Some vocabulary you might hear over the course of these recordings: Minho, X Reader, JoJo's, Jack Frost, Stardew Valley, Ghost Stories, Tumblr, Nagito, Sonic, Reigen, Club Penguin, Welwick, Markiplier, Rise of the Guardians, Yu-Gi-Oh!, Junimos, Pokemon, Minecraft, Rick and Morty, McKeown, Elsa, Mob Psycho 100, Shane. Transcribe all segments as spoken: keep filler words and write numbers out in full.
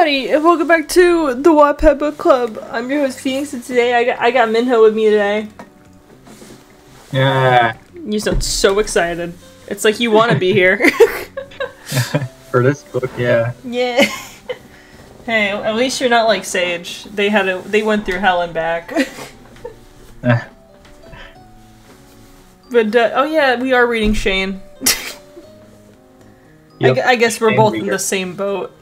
everybody, and welcome back to the Wattpad Book Club. I'm your host Phoenix, and today I got, I got Minho with me today. Yeah. You sound so excited. It's like you want to be here. For this book, yeah. Yeah. Hey, at least you're not like Sage. They had a, they went through hell and back. But uh, oh yeah, we are reading Shane. Yep. I, I guess we're Shane both reader. in the same boat.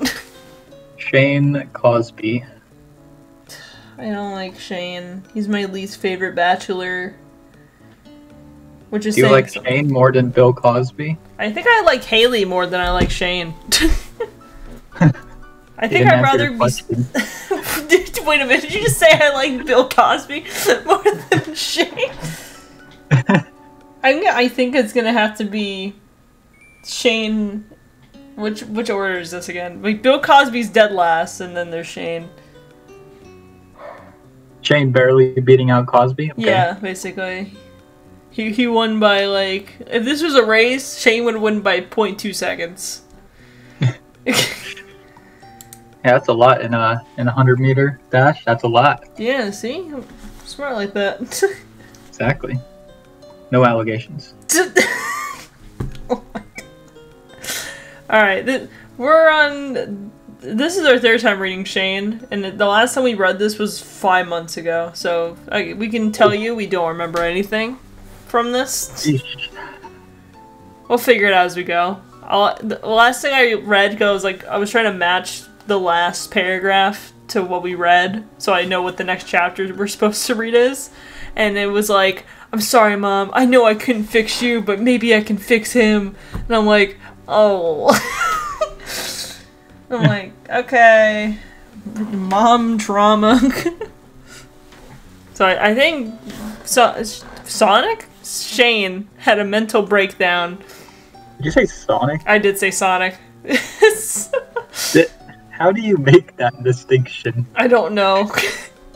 Shane Cosby. I don't like Shane. He's my least favorite bachelor. Which is Do you like something. Shane more than Bill Cosby? I think I like Haley more than I like Shane. I think I'd rather be... Wait a minute, did you just say I like Bill Cosby more than Shane? I'm, I think it's gonna have to be... Shane, which which order is this again? Like Bill Cosby's dead last, and then there's Shane. Shane barely beating out Cosby. Okay. Yeah, basically, he he won by like if this was a race, Shane would win by zero point two seconds. Yeah, that's a lot in a in a hundred meter dash. That's a lot. Yeah, see, I'm smart like that. Exactly. No allegations. Alright, th we're on... This is our third time reading Shane, and the last time we read this was five months ago, so I, we can tell you we don't remember anything from this. We'll figure it out as we go. I'll, the last thing I read goes like, I was trying to match the last paragraph to what we read, so I know what the next chapter we're supposed to read is, and it was like, I'm sorry, Mom, I know I couldn't fix you, but maybe I can fix him, and I'm like... Oh. I'm like, okay. Mom trauma. So I, I think so Sonic? Shane had a mental breakdown. Did you say Sonic? I did say Sonic. How do you make that distinction? I don't know.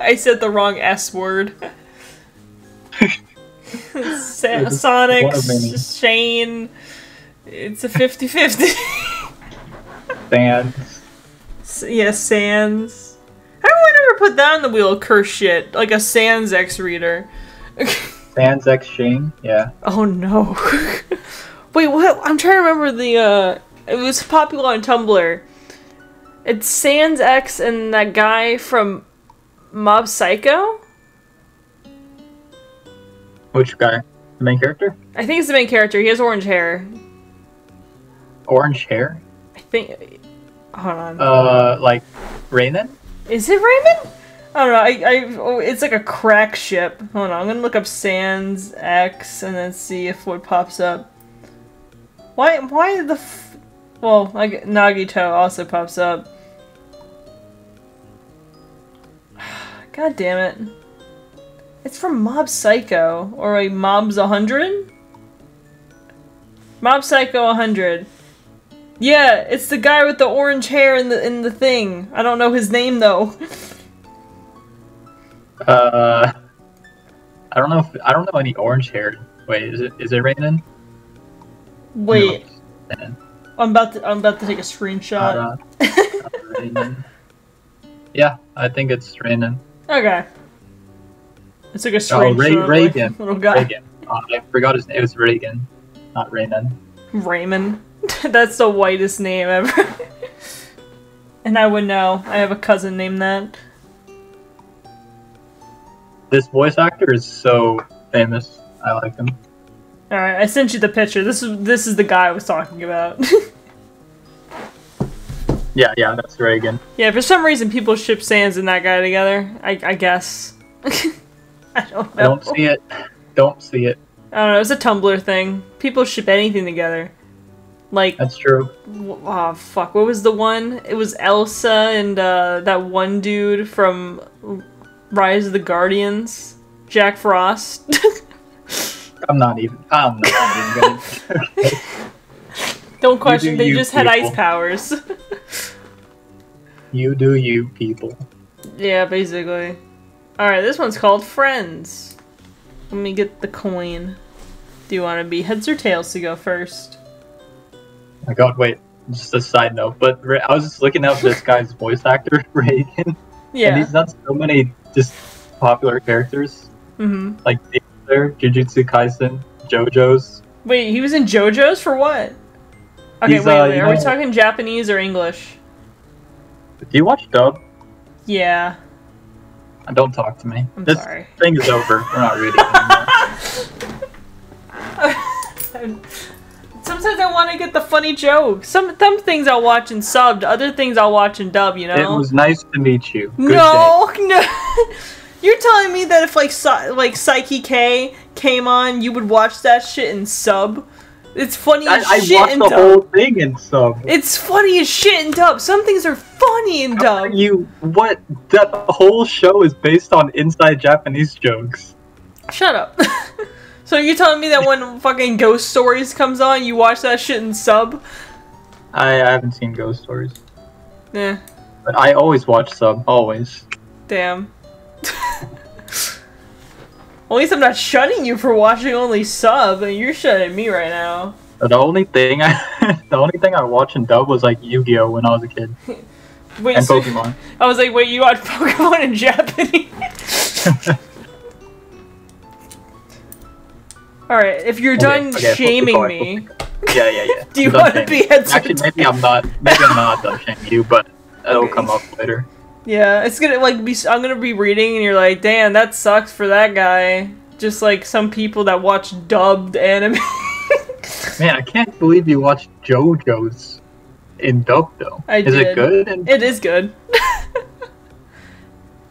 I said the wrong S word. Sa Sonic, Shane... It's a fifty fifty. Sans. Yes, yeah, Sans. How do I never put that on the wheel of curse shit? Like a Sans X reader. Sans X Shane? Yeah. Oh no. Wait, what? I'm trying to remember the, uh... It was popular on Tumblr. It's Sans X and that guy from Mob Psycho? Which guy? The main character? I think it's the main character. He has orange hair. Orange hair? I think... Hold on. Uh, like, Raymond? Is it Raymond? I don't know. I, I, oh, it's like a crack ship. Hold on. I'm gonna look up Sans X and then see if what pops up. Why, why the f... Well, like, Nagito also pops up. God damn it. It's from Mob Psycho, or a Mob's one hundred? Mob Psycho one hundred. Yeah, it's the guy with the orange hair in the in the thing. I don't know his name though. Uh, I don't know. If, I don't know any orange hair. Wait, is it is it Reigen? Wait, no. I'm about to I'm about to take a screenshot. Uh, yeah, I think it's Reigen. Okay, I took a screenshot. Oh, Ray, Reigen. Little guy. Reigen. Oh, I forgot his name. It was Reigen, not Reigen. Raymond. That's the whitest name ever. And I would know. I have a cousin named that. This voice actor is so famous. I like him. Alright, I sent you the picture. This is this is the guy I was talking about. yeah, yeah, that's Reigen. Yeah, for some reason people ship Sans and that guy together. I, I guess. I don't know. Don't see it. Don't see it. I don't know, it's a Tumblr thing. People ship anything together. Like... That's true. Oh, fuck. What was the one? It was Elsa and uh, that one dude from Rise of the Guardians. Jack Frost. I'm not even... I'm not even gonna... Don't question, they just people. had ice powers. You do you, people. Yeah, basically. Alright, this one's called Friends. Let me get the coin. Do you want to be heads or tails to go first? Oh my god, wait. just a side note, but I was just looking up this guy's voice actor, Reigen. Yeah. And he's done so many just popular characters. Mm-hmm. Like Jujutsu Kaisen, JoJo's. Wait, he was in JoJo's for what? Okay, he's, wait, uh, wait. Are know, we talking Japanese or English? Do you watch dub? Yeah. Don't talk to me. I'm this sorry. Thing is over. We're not reading anymore. Sometimes I want to get the funny joke. Some some things I'll watch in subbed. Other things I'll watch in dub. You know. It was nice to meet you. Good no, day. no. You're telling me that if like like Psyche K came on, you would watch that shit in sub? It's funny as I, shit I watched in the dub. Whole thing in sub. It's funny as shit in dub. Some things are funny in How dub. You what? That whole show is based on inside Japanese jokes. Shut up. So you're telling me that when fucking Ghost Stories comes on, you watch that shit in sub? I, I haven't seen Ghost Stories. Yeah. But I always watch sub. Always. Damn. At least I'm not shunning you for watching only sub, and you're shunning me right now. The only thing I, the only thing I watched in dub was like Yu-Gi-Oh! When I was a kid. Wait, and so Pokemon. I was like, wait, you watch Pokemon in Japanese? Alright, if you're okay, done okay, shaming before, me, before, yeah, yeah, yeah. Do you want to be at actually? Maybe I'm not. Maybe I'm not done shaming you, but it'll okay. come up later. Yeah, it's gonna like be. I'm gonna be reading, and you're like, "Damn, that sucks for that guy." Just like some people that watch dubbed anime. Man, I can't believe you watched JoJo's in dub though. I is did. it good? And it is good.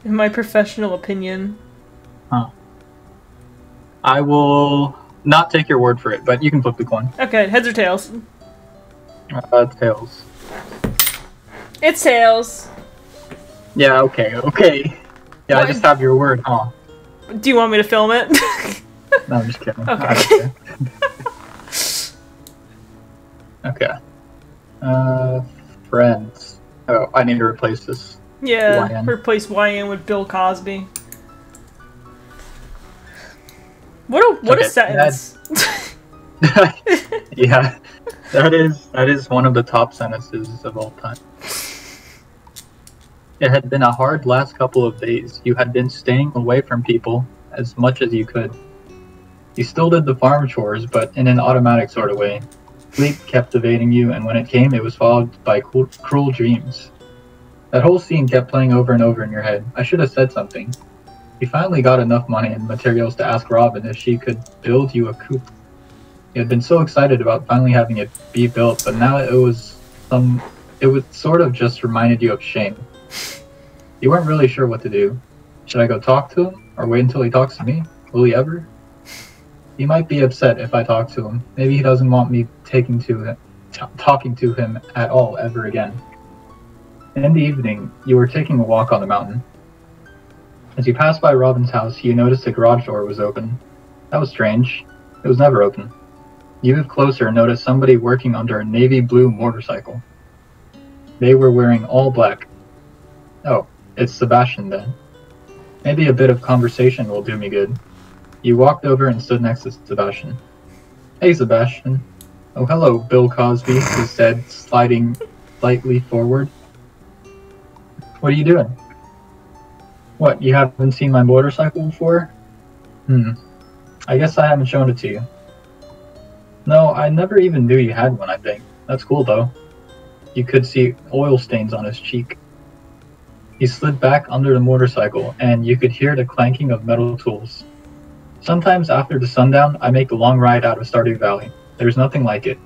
In my professional opinion. Huh. I will not take your word for it, but you can flip the coin. Okay, heads or tails? Uh, tails. It's tails. Yeah, okay, okay. Yeah, what? I just have your word, huh? Do you want me to film it? No, I'm just kidding. Okay. Okay. Uh, friends. Oh, I need to replace this. Yeah, Y N. Replace Y N with Bill Cosby. What a what okay, a sentence. Yeah, that is that is one of the top sentences of all time. It had been a hard last couple of days. You had been staying away from people as much as you could. You still did the farm chores, but in an automatic sort of way. Sleep kept evading you, and when it came, it was followed by cruel, cruel dreams. That whole scene kept playing over and over in your head. I should have said something. You finally got enough money and materials to ask Robin if she could build you a coop. You had been so excited about finally having it be built, but now it was some... It was sort of just reminded you of Shane. You weren't really sure what to do. Should I go talk to him? Or wait until he talks to me? Will he ever? He might be upset if I talk to him. Maybe he doesn't want me taking to him, t talking to him at all ever again. In the evening, you were taking a walk on the mountain. As you passed by Robin's house, you noticed the garage door was open. That was strange. It was never open. You moved closer and noticed somebody working under a navy blue motorcycle. They were wearing all black. Oh, it's Sebastian then. Maybe a bit of conversation will do me good. You walked over and stood next to Sebastian. Hey, Sebastian. Oh, hello, Bill Cosby, he said, sliding lightly forward. What are you doing? What, you haven't seen my motorcycle before? Hmm. I guess I haven't shown it to you. No, I never even knew you had one, I think. That's cool, though. You could see oil stains on his cheek. He slid back under the motorcycle, and you could hear the clanking of metal tools. Sometimes after the sundown, I make a long ride out of Stardew Valley. There's nothing like it.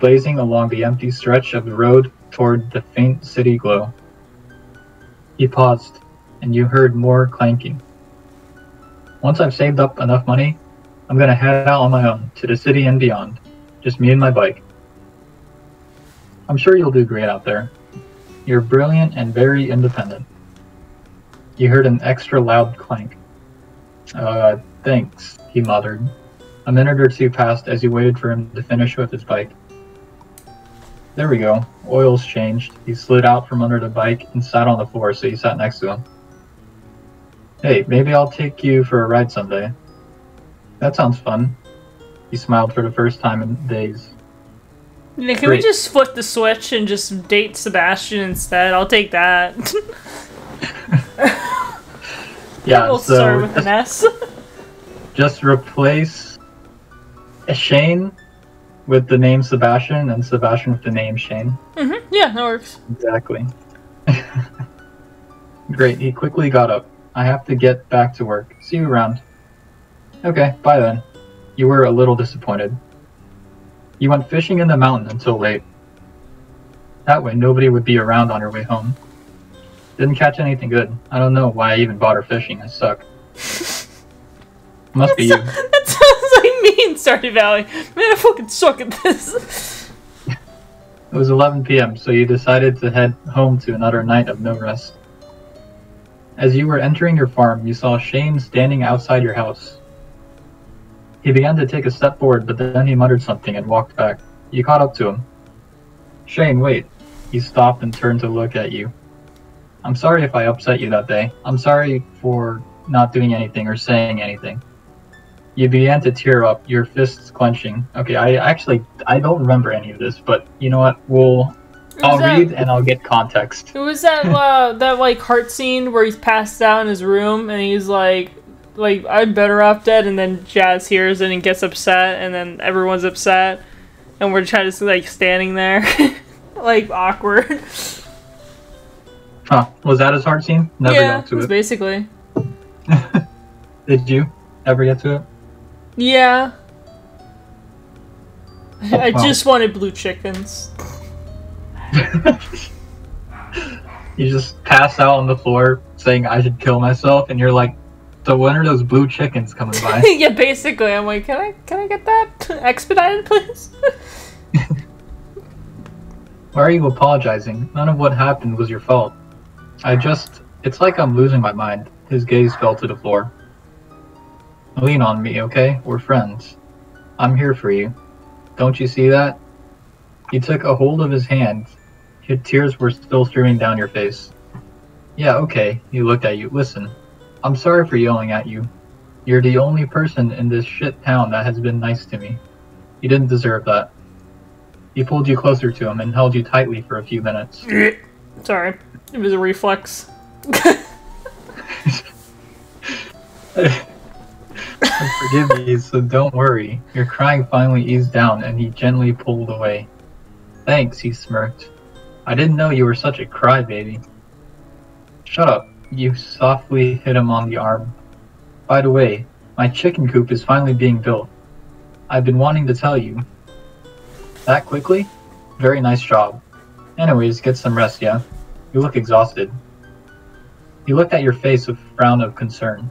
Blazing along the empty stretch of the road toward the faint city glow. He paused, and you heard more clanking. Once I've saved up enough money, I'm gonna head out on my own, to the city and beyond. Just me and my bike. I'm sure you'll do great out there. You're brilliant and very independent. You heard an extra loud clank. Uh, thanks, he muttered. A minute or two passed as you waited for him to finish with his bike. There we go. Oil's changed. He slid out from under the bike and sat on the floor, so you sat next to him. Hey, maybe I'll take you for a ride someday. That sounds fun. He smiled for the first time in days. Nick, can Great. we just flip the switch and just date Sebastian instead? I'll take that. Yeah, we'll so start with just, an S. Just replace Shane with the name Sebastian and Sebastian with the name Shane. Mm-hmm. Yeah, that works. Exactly. Great, he quickly got up. I have to get back to work. See you around. Okay, bye then. You were a little disappointed. You went fishing in the mountain until late. That way nobody would be around on her way home. Didn't catch anything good. I don't know why I even bought her fishing. I suck. Must be you. That sounds like me in Stardew Valley. Man, I fucking suck at this. It was eleven p m, so you decided to head home to another night of no rest. As you were entering your farm, you saw Shane standing outside your house. He began to take a step forward, but then he muttered something and walked back. You caught up to him. Shane, wait. He stopped and turned to look at you. I'm sorry if I upset you that day. I'm sorry for not doing anything or saying anything. You began to tear up, your fists clenching. Okay, I actually, I don't remember any of this, but you know what? We'll, I'll that, read and I'll get context. It was that, uh, that like heart scene where he's passed out in his room and he's like, like, I'm better off dead, and then Jazz hears it and gets upset, and then everyone's upset, and we're trying to, like, standing there. Like, awkward. Huh. Was that his heart scene? Never yeah, got to it. Basically. Did you ever get to it? Yeah. Oh, I wow. just wanted blue chickens. You just pass out on the floor saying I should kill myself, and you're like, so when are those blue chickens coming by? Yeah, basically. I'm like, can I can I get that expedited, please? Why are you apologizing? None of what happened was your fault. I just... It's like I'm losing my mind. His gaze fell to the floor. Lean on me, okay? We're friends. I'm here for you. Don't you see that? You took a hold of his hand. Your tears were still streaming down your face. Yeah, okay. He looked at you. Listen. I'm sorry for yelling at you. You're the only person in this shit town that has been nice to me. You didn't deserve that. He pulled you closer to him and held you tightly for a few minutes. Sorry. It was a reflex. Forgive me, so don't worry. Your crying finally eased down and he gently pulled away. Thanks, he smirked. I didn't know you were such a crybaby. Shut up. You softly hit him on the arm. By the way, my chicken coop is finally being built. I've been wanting to tell you. That quickly? Very nice job. Anyways, get some rest, yeah? You look exhausted. He looked at your face with a frown of concern.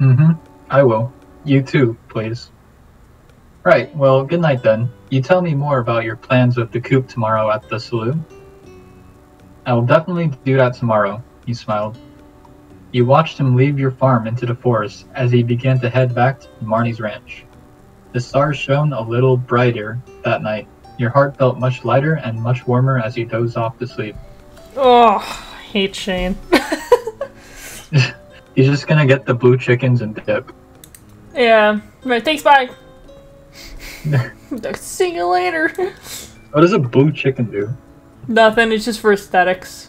Mm-hmm. I will. You too, please. Right, well, good night then. You tell me more about your plans with the coop tomorrow at the saloon? I will definitely do that tomorrow, he smiled. You watched him leave your farm into the forest as he began to head back to Marnie's ranch. The stars shone a little brighter that night. Your heart felt much lighter and much warmer as you dozed off to sleep. Oh, I hate Shane. He's just gonna get the blue chickens and dip. Yeah. Right, thanks, bye. See you later. What does a blue chicken do? Nothing, it's just for aesthetics.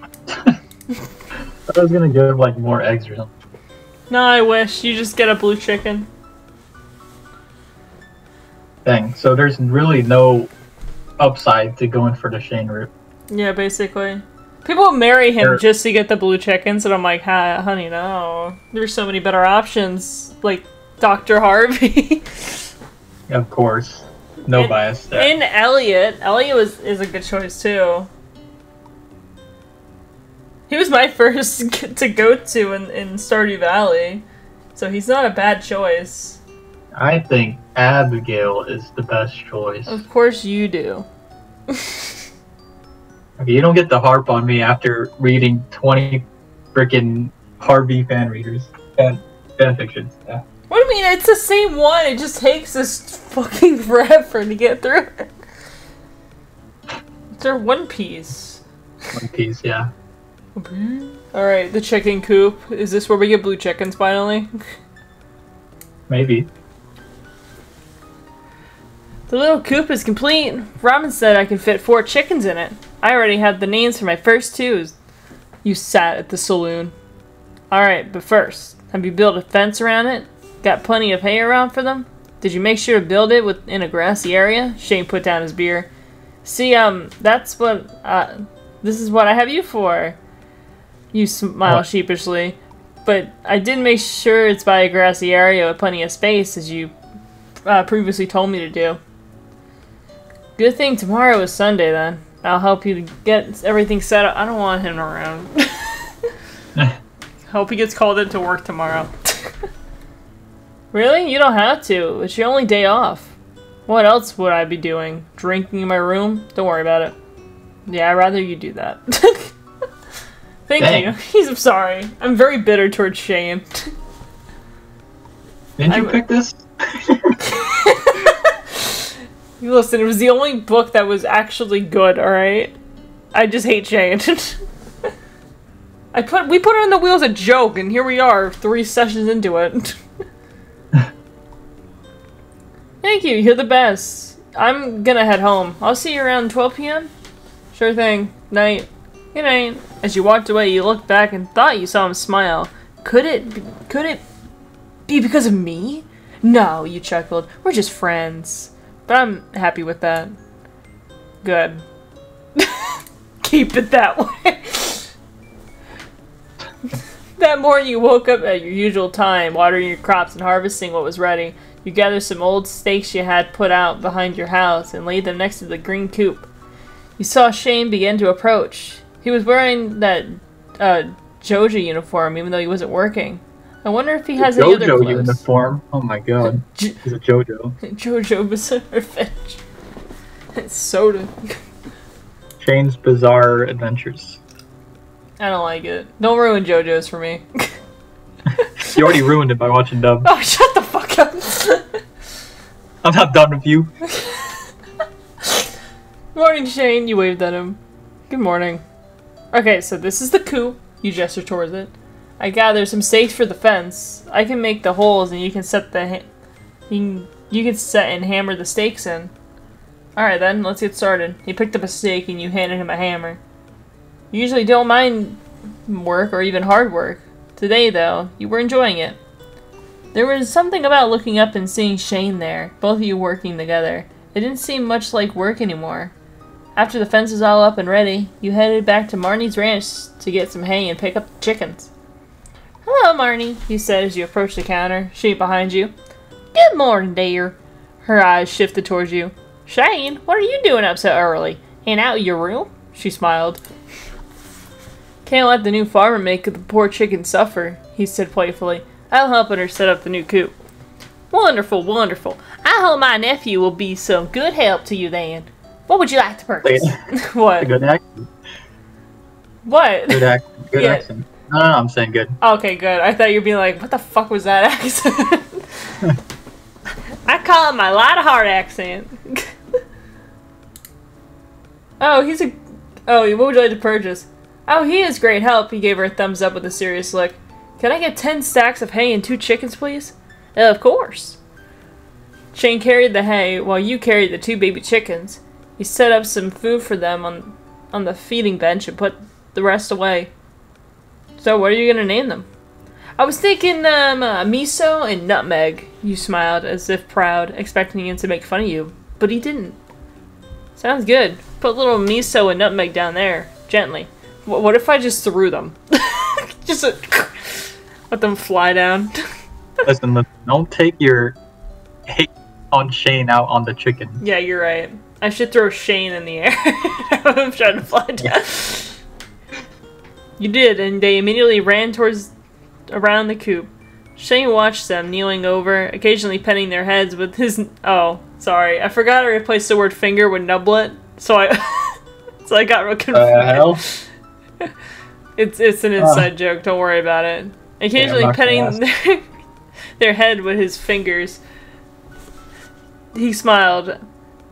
I thought I was gonna give like more eggs or something. No, I wish. You just get a blue chicken. Dang, so there's really no upside to going for the Shane route. Yeah, basically. People marry him They're... just to get the blue chickens, and I'm like, hi, honey, no. There's so many better options, like Doctor Harvey. Of course. No and, bias there. And Elliot. Elliot was, is a good choice, too. He was my first to go to in, in Stardew Valley, so he's not a bad choice. I think Abigail is the best choice. Of course you do. Okay, you don't get to harp on me after reading twenty freaking Harvey fan readers. Fan, fan fictions, yeah. What do you mean? It's the same one. It just takes us fucking forever to get through it. They're One Piece. One Piece, yeah. Alright, the chicken coop. Is this where we get blue chickens finally? Maybe. The little coop is complete. Robin said I could fit four chickens in it. I already had the names for my first two. You sat at the saloon. Alright, but first, have you built a fence around it? Got plenty of hay around for them? Did you make sure to build it within a grassy area? Shane put down his beer. See, um, that's what, uh, this is what I have you for. You smile what? sheepishly. But I did make sure it's by a grassy area with plenty of space, as you uh, previously told me to do. Good thing tomorrow is Sunday, then. I'll help you get everything set up. I don't want him around. Hope he gets called into work tomorrow. Really? You don't have to. It's your only day off. What else would I be doing? Drinking in my room? Don't worry about it. Yeah, I'd rather you do that. Thank Dang. you. He's I'm sorry. I'm very bitter towards Shane. Didn't you I, pick this? Listen, it was the only book that was actually good, alright? I just hate Shane. I put we put it on the wheel as a joke, and here we are, three sessions into it. Thank you, you're the best. I'm gonna head home. I'll see you around twelve p m? Sure thing. Night. Good night. As you walked away, you looked back and thought you saw him smile. Could it be, could it be because of me? No, you chuckled. We're just friends. But I'm happy with that. Good. Keep it that way. That morning you woke up at your usual time, watering your crops and harvesting what was ready. You gathered some old stakes you had put out behind your house and laid them next to the green coop. You saw Shane begin to approach. He was wearing that uh, JoJo uniform, even though he wasn't working. I wonder if he has any other clothes. JoJo uniform? Oh my god. Jo He's a JoJo. JoJo Bizarre Adventure. It's soda. Shane's Bizarre Adventures. I don't like it. Don't ruin JoJo's for me. You already ruined it by watching Dub. Oh, shut the fuck up. I'm not done with you. Morning, Shane. You waved at him. Good morning. Okay, so this is the coop. You gesture towards it. I gather some stakes for the fence. I can make the holes, and you can set the ha you, can, you can set and hammer the stakes in. All right, then let's get started. He picked up a stake, and you handed him a hammer. You usually don't mind work or even hard work. Today, though, you were enjoying it. There was something about looking up and seeing Shane there. Both of you working together. It didn't seem much like work anymore. After the fence was all up and ready, you headed back to Marnie's ranch to get some hay and pick up the chickens. Hello, Marnie, you said as you approached the counter, Shane behind you. Good morning, dear. Her eyes shifted towards you. Shane, what are you doing up so early? And out of your room? She smiled. Can't let the new farmer make the poor chicken suffer, he said playfully. I'm helping her set up the new coop. Wonderful, wonderful. I hope my nephew will be some good help to you then. What would you like to purchase? What? Good accent. What? Good accent. Good yeah. accent. No, no, no, I'm saying good. Okay, good. I thought you'd be like, what the fuck was that accent? I call it my light of heart accent. Oh, he's a... Oh, what would you like to purchase? Oh, he is great help. He gave her a thumbs up with a serious look. Can I get ten stacks of hay and two chickens, please? Of course. Shane carried the hay while you carried the two baby chickens. He set up some food for them on, on the feeding bench and put the rest away. So what are you going to name them? I was thinking um, uh, miso and nutmeg. You smiled as if proud, expecting him to make fun of you, but he didn't. Sounds good. Put little miso and nutmeg down there, gently. W what if I just threw them? Just a, let them fly down. Listen, listen, don't take your hate on Shane out on the chicken. Yeah, you're right. I should throw Shane in the air. I'm trying to fly down. Yeah. You did, and they immediately ran towards around the coop. Shane watched them, kneeling over, occasionally petting their heads with his... Oh, sorry. I forgot I replaced the word finger with nublet, so I so I got real confused. Uh, hell? It's, it's an inside uh, joke, don't worry about it. Occasionally yeah, petting their, their head with his fingers. He smiled.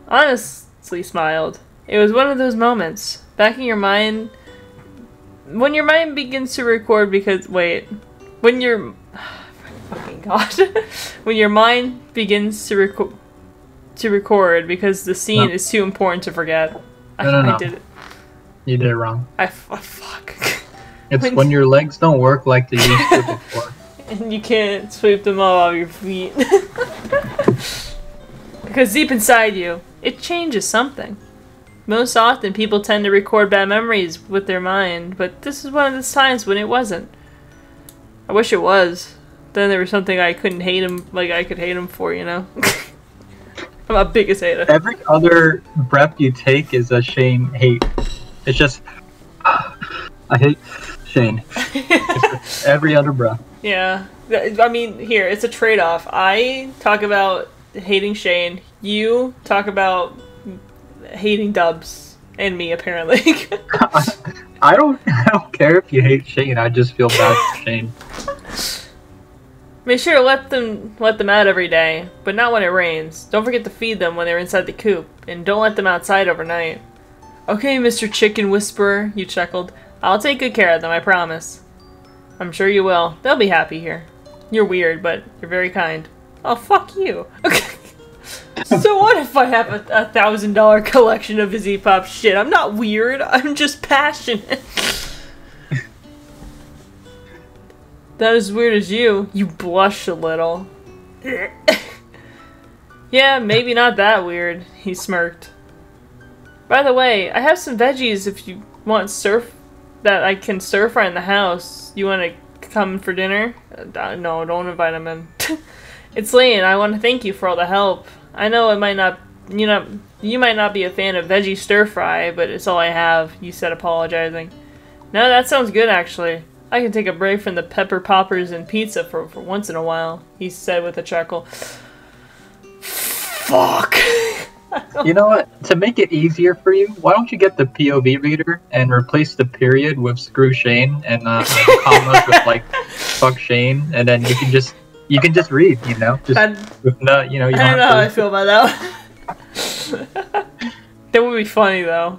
Honestly smiled. It was one of those moments. Back in your mind... When your mind begins to record because- wait. When your- oh, fucking god. When your mind begins to record- to record because the scene no. is too important to forget. I, no, no, I did no. it. You did it wrong. I f oh, fuck. It's when, when your legs don't work like they used to before. And you can't sweep them all off your feet. Because deep inside you, it changes something. Most often, people tend to record bad memories with their mind, but this is one of those times when it wasn't. I wish it was. Then there was something I couldn't hate him, like I could hate him for, you know? I'm a biggest hater. Every other breath you take is a Shane hate. It's just, I hate Shane. Every other breath. Yeah. I mean, here, it's a trade-off. I talk about hating Shane. You talk about hating Dubs and me, apparently. I don't I don't care if you hate Shane. I just feel bad for Shane. Make sure to let them let them out every day, but not when it rains. Don't forget to feed them when they're inside the coop, and don't let them outside overnight. Okay, Mister Chicken Whisperer, you chuckled. I'll take good care of them, I promise. I'm sure you will. They'll be happy here. You're weird, but you're very kind. Oh, fuck you. Okay. So what if I have a, a thousand dollar collection of his E-pop shit? I'm not weird, I'm just passionate. Not as weird as you. You blush a little. Yeah, maybe not that weird, he smirked. By the way, I have some veggies if you want surf that I can stir fry in the house. You want to come for dinner? Uh, no, don't invite him in. It's late and I want to thank you for all the help. I know it might not, you know, you might not be a fan of veggie stir fry, but it's all I have, you said, apologizing. No, that sounds good actually. I can take a break from the pepper poppers and pizza for, for once in a while, he said with a chuckle. Fuck! You know what? To make it easier for you, why don't you get the P O V reader and replace the period with screw Shane and uh, commas with like fuck Shane, and then you can just you can just read, you know? Just I, with no, you know. You don't I don't know how I feel about that. That would be funny though.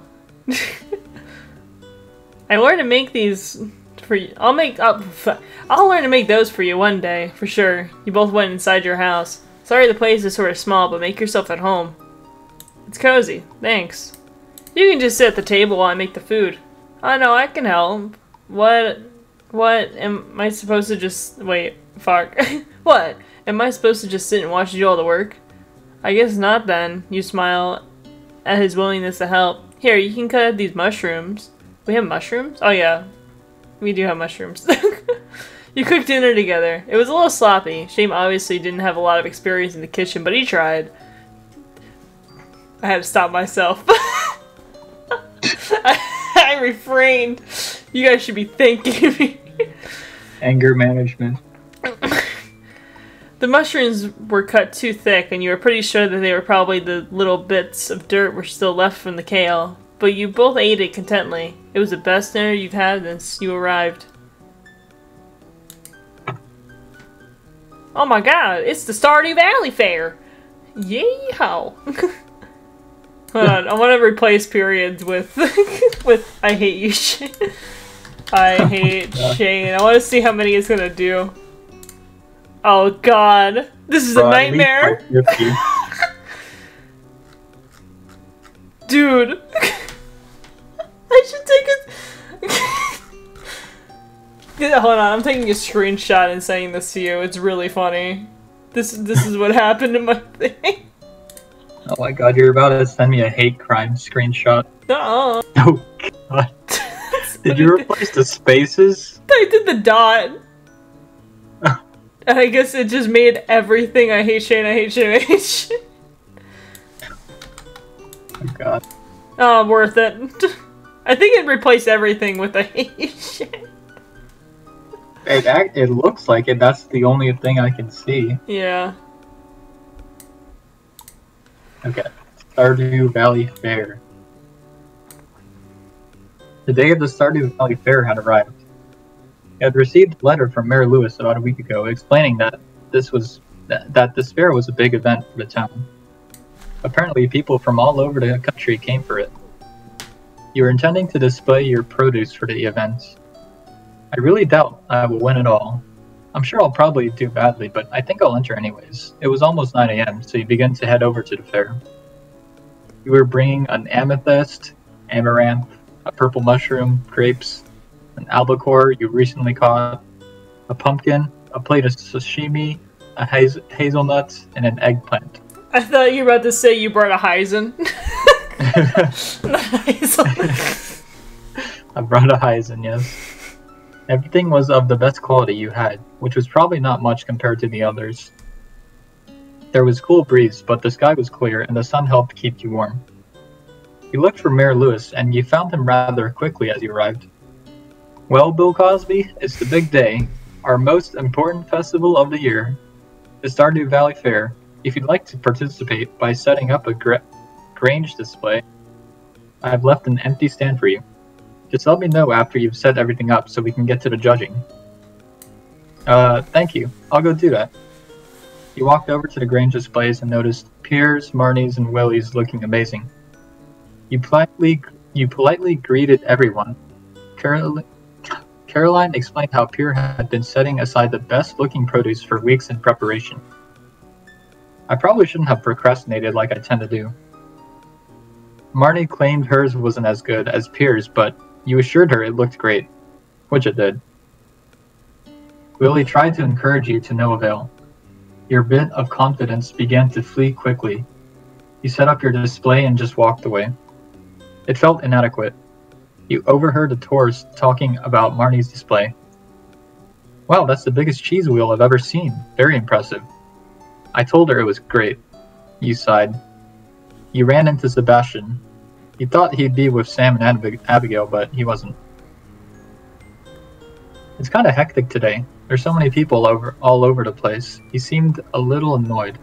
I learned to make these. For you. I'll make up. Oh, I'll learn to make those for you one day, for sure. You both went inside your house. Sorry the place is sort of small, but make yourself at home. It's cozy. Thanks. You can just sit at the table while I make the food. I know I can help. What? What am I supposed to just wait? Fuck. What? Am I supposed to just sit and watch you do all the work? I guess not. Then you smile at his willingness to help. Here, you can cut up these mushrooms. We have mushrooms? Oh yeah. We do have mushrooms. You cooked dinner together. It was a little sloppy. Shane obviously didn't have a lot of experience in the kitchen, but he tried. I had to stop myself. I, I refrained. You guys should be thanking me. Anger management. The mushrooms were cut too thick, and you were pretty sure that they were probably the little bits of dirt were still left from the kale. But you both ate it contently. It was the best dinner you've had since you arrived. Oh my god, it's the Stardew Valley Fair! Yee-haw! Hold on, I want to replace periods with with I hate you Shane. I hate oh Shane. I want to see how many it's gonna do. Oh god, this is Bro, a nightmare! Dude! I should take a yeah, hold on, I'm taking a screenshot and saying this to you. It's really funny. This this is what happened to my thing. Oh my god, you're about to send me a hate crime screenshot. Uh-uh. Oh god. Did you replace the spaces? I did the dot. And I guess it just made everything I hate Shane, I hate Shane, I hate Shane. Oh god. Oh, worth it. I think it replaced everything with a hate shit. It, act, it looks like it. That's the only thing I can see. Yeah. Okay. Stardew Valley Fair. The day of the Stardew Valley Fair had arrived. I had received a letter from Mayor Lewis about a week ago explaining that this was that, that this fair was a big event for the town. Apparently, people from all over the country came for it. You were intending to display your produce for the event. I really doubt I will win it all. I'm sure I'll probably do badly, but I think I'll enter anyways. It was almost nine a m, so you began to head over to the fair. You were bringing an amethyst, amaranth, a purple mushroom, grapes, an albacore you recently caught, a pumpkin, a plate of sashimi, a haz hazelnut, and an eggplant. I thought you were about to say you brought a Heizen. I brought a Heizen, yes. Everything was of the best quality you had, which was probably not much compared to the others. There was cool breeze, but the sky was clear and the sun helped keep you warm. You looked for Mayor Lewis, and you found him rather quickly as you arrived. Well, Bill Cosby, it's the big day, our most important festival of the year, the Stardew Valley Fair. If you'd like to participate by setting up a gra grange display, I've left an empty stand for you. Just let me know after you've set everything up so we can get to the judging. Uh, thank you. I'll go do that. You walked over to the grange displays and noticed Piers, Marnies, and Willies looking amazing. You politely, you politely greeted everyone. Carol Caroline explained how Pier had been setting aside the best-looking produce for weeks in preparation. I probably shouldn't have procrastinated like I tend to do. Marnie claimed hers wasn't as good as Pier's, but you assured her it looked great, which it did. Willie tried to encourage you to no avail. Your bit of confidence began to flee quickly. You set up your display and just walked away. It felt inadequate. You overheard a tourist talking about Marnie's display. Wow, that's the biggest cheese wheel I've ever seen. Very impressive. I told her it was great. You sighed. You ran into Sebastian. You thought he'd be with Sam and Ab Abigail, but he wasn't. It's kind of hectic today. There's so many people over all over the place. He seemed a little annoyed.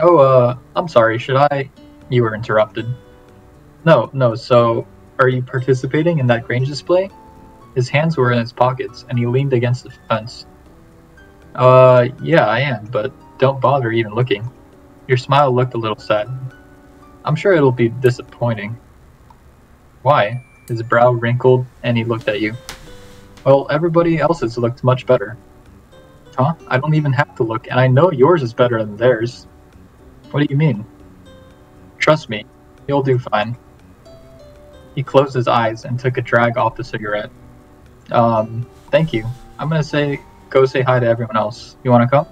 Oh, uh, I'm sorry, should I? You were interrupted. No, no, so are you participating in that grange display? His hands were in his pockets, and he leaned against the fence. Uh, yeah, I am, but don't bother even looking. Your smile looked a little sad. I'm sure it'll be disappointing. Why? His brow wrinkled and he looked at you. Well, everybody else's looked much better. Huh? I don't even have to look, and I know yours is better than theirs. What do you mean? Trust me, you'll do fine. He closed his eyes and took a drag off the cigarette. Um, thank you. I'm gonna say, go say hi to everyone else. You wanna come?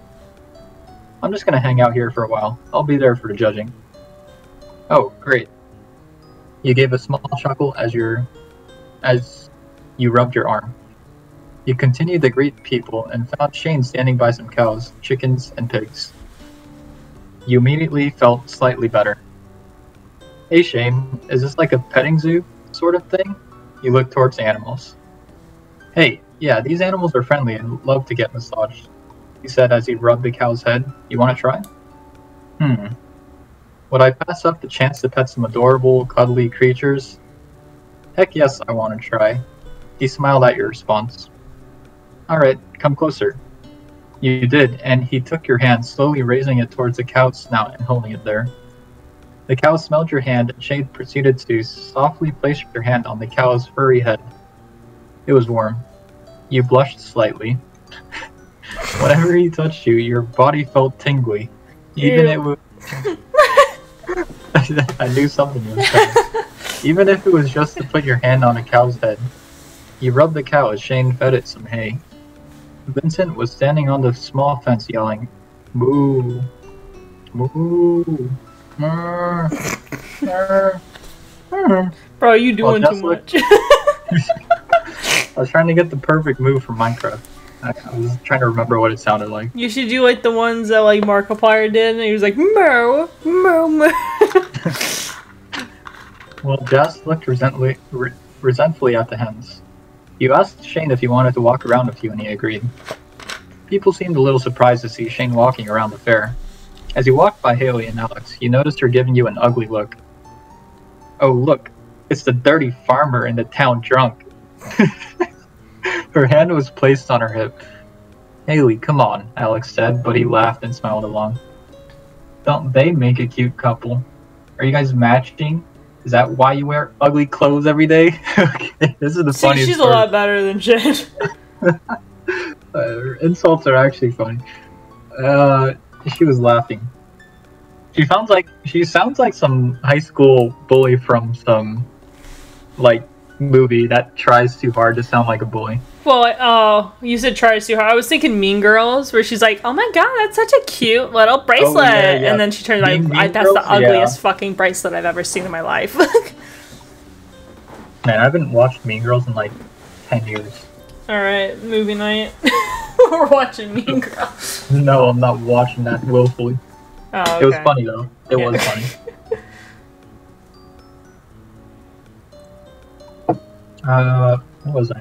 I'm just going to hang out here for a while. I'll be there for the judging. Oh, great. You gave a small chuckle as, your, as you rubbed your arm. You continued to greet people and found Shane standing by some cows, chickens, and pigs. You immediately felt slightly better. Hey Shane, is this like a petting zoo sort of thing? You looked towards the animals. Hey, yeah, these animals are friendly and love to get massaged. He said as he rubbed the cow's head. You want to try? Hmm. Would I pass up the chance to pet some adorable, cuddly creatures? Heck yes, I want to try. He smiled at your response. Alright, come closer. You did, and he took your hand, slowly raising it towards the cow's snout and holding it there. The cow smelled your hand, and Shane proceeded to softly place your hand on the cow's furry head. It was warm. You blushed slightly. Whenever he touched you, your body felt tingly. Even it was I knew something was coming. Even if it was just to put your hand on a cow's head. You rubbed the cow as Shane fed it some hay. Vincent was standing on the small fence yelling, "Moo! Moo! Mer, mer, mer." Bro, are you doing well, too much. I was trying to get the perfect move for Minecraft. I was trying to remember what it sounded like. You should do like the ones that like Markiplier did, and he was like, "Mo, mo, mo." Well, Jess looked resentfully, re resentfully at the hens. You asked Shane if he wanted to walk around with you, and he agreed. People seemed a little surprised to see Shane walking around the fair. As you walked by Haley and Alex, you noticed her giving you an ugly look. Oh, look! It's the dirty farmer in the town drunk. Her hand was placed on her hip. Haley, come on, Alex said, but he laughed and smiled along. Don't they make a cute couple? Are you guys matching? Is that why you wear ugly clothes every day? Okay, this is the See, funniest she's part. A lot better than Jen. Her insults are actually funny. Uh, she was laughing. She sounds like she sounds like some high school bully from some like movie that tries too hard to sound like a bully. Well, oh, you said tries too hard. I was thinking Mean Girls, where she's like, "Oh my god, that's such a cute little bracelet," oh, yeah, yeah. and then she turns like, mean I, "That's girls? the ugliest yeah. fucking bracelet I've ever seen in my life." Man, I haven't watched Mean Girls in like ten years. All right, movie night. We're watching Mean Girls. No, I'm not watching that willfully. Oh, okay. It was funny though. It yeah. was funny. uh, what was I?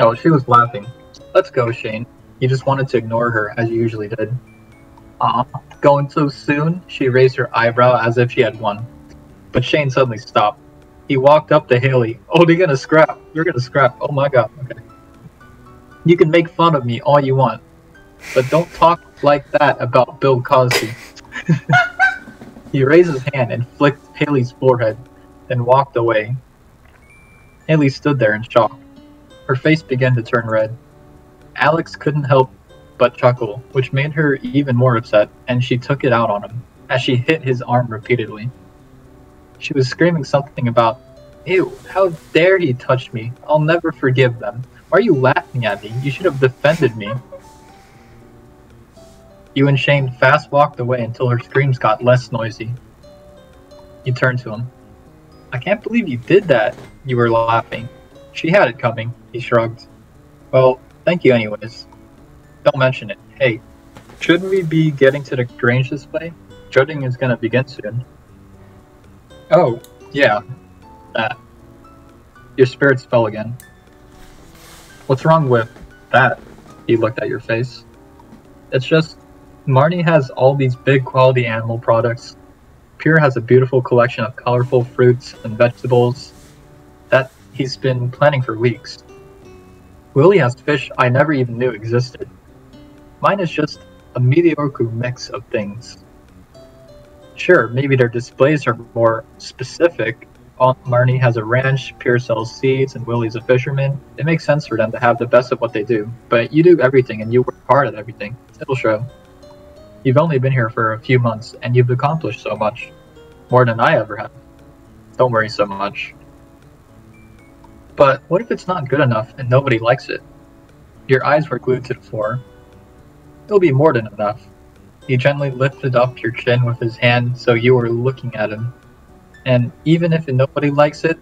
Oh, she was laughing. Let's go, Shane. You just wanted to ignore her, as you usually did. Aw, going so soon? She raised her eyebrow as if she had won. But Shane suddenly stopped. He walked up to Haley. Oh, they're gonna scrap. You're gonna scrap. Oh my god. Okay. You can make fun of me all you want. But don't talk like that about Bill Cosby. He raised his hand and flicked Haley's forehead, then walked away. Haley stood there in shock. Her face began to turn red. Alex couldn't help but chuckle, which made her even more upset, and she took it out on him, as she hit his arm repeatedly. She was screaming something about, "Ew, how dare he touch me? I'll never forgive them. Why are you laughing at me? You should have defended me." You and Shane fast walked away until her screams got less noisy. You turned to him. "I can't believe you did that." You were laughing. "She had it coming," he shrugged. "Well, thank you anyways. Don't mention it. Hey, shouldn't we be getting to the Grange display? Judging is gonna begin soon." "Oh, yeah. That." Your spirits fell again. "What's wrong with that?" He looked at your face. "It's just... Marnie has all these big quality animal products. Pure has a beautiful collection of colorful fruits and vegetables that he's been planning for weeks. Willie has fish I never even knew existed. Mine is just a mediocre mix of things. Sure, maybe their displays are more specific. Aunt Marnie has a ranch, Pure sells seeds, and Willie's a fisherman. It makes sense for them to have the best of what they do, but you do everything and you work hard at everything. It'll show. You've only been here for a few months, and you've accomplished so much. More than I ever have. Don't worry so much. But what if it's not good enough and nobody likes it?" Your eyes were glued to the floor. "It'll be more than enough." He gently lifted up your chin with his hand so you were looking at him. "And even if nobody likes it,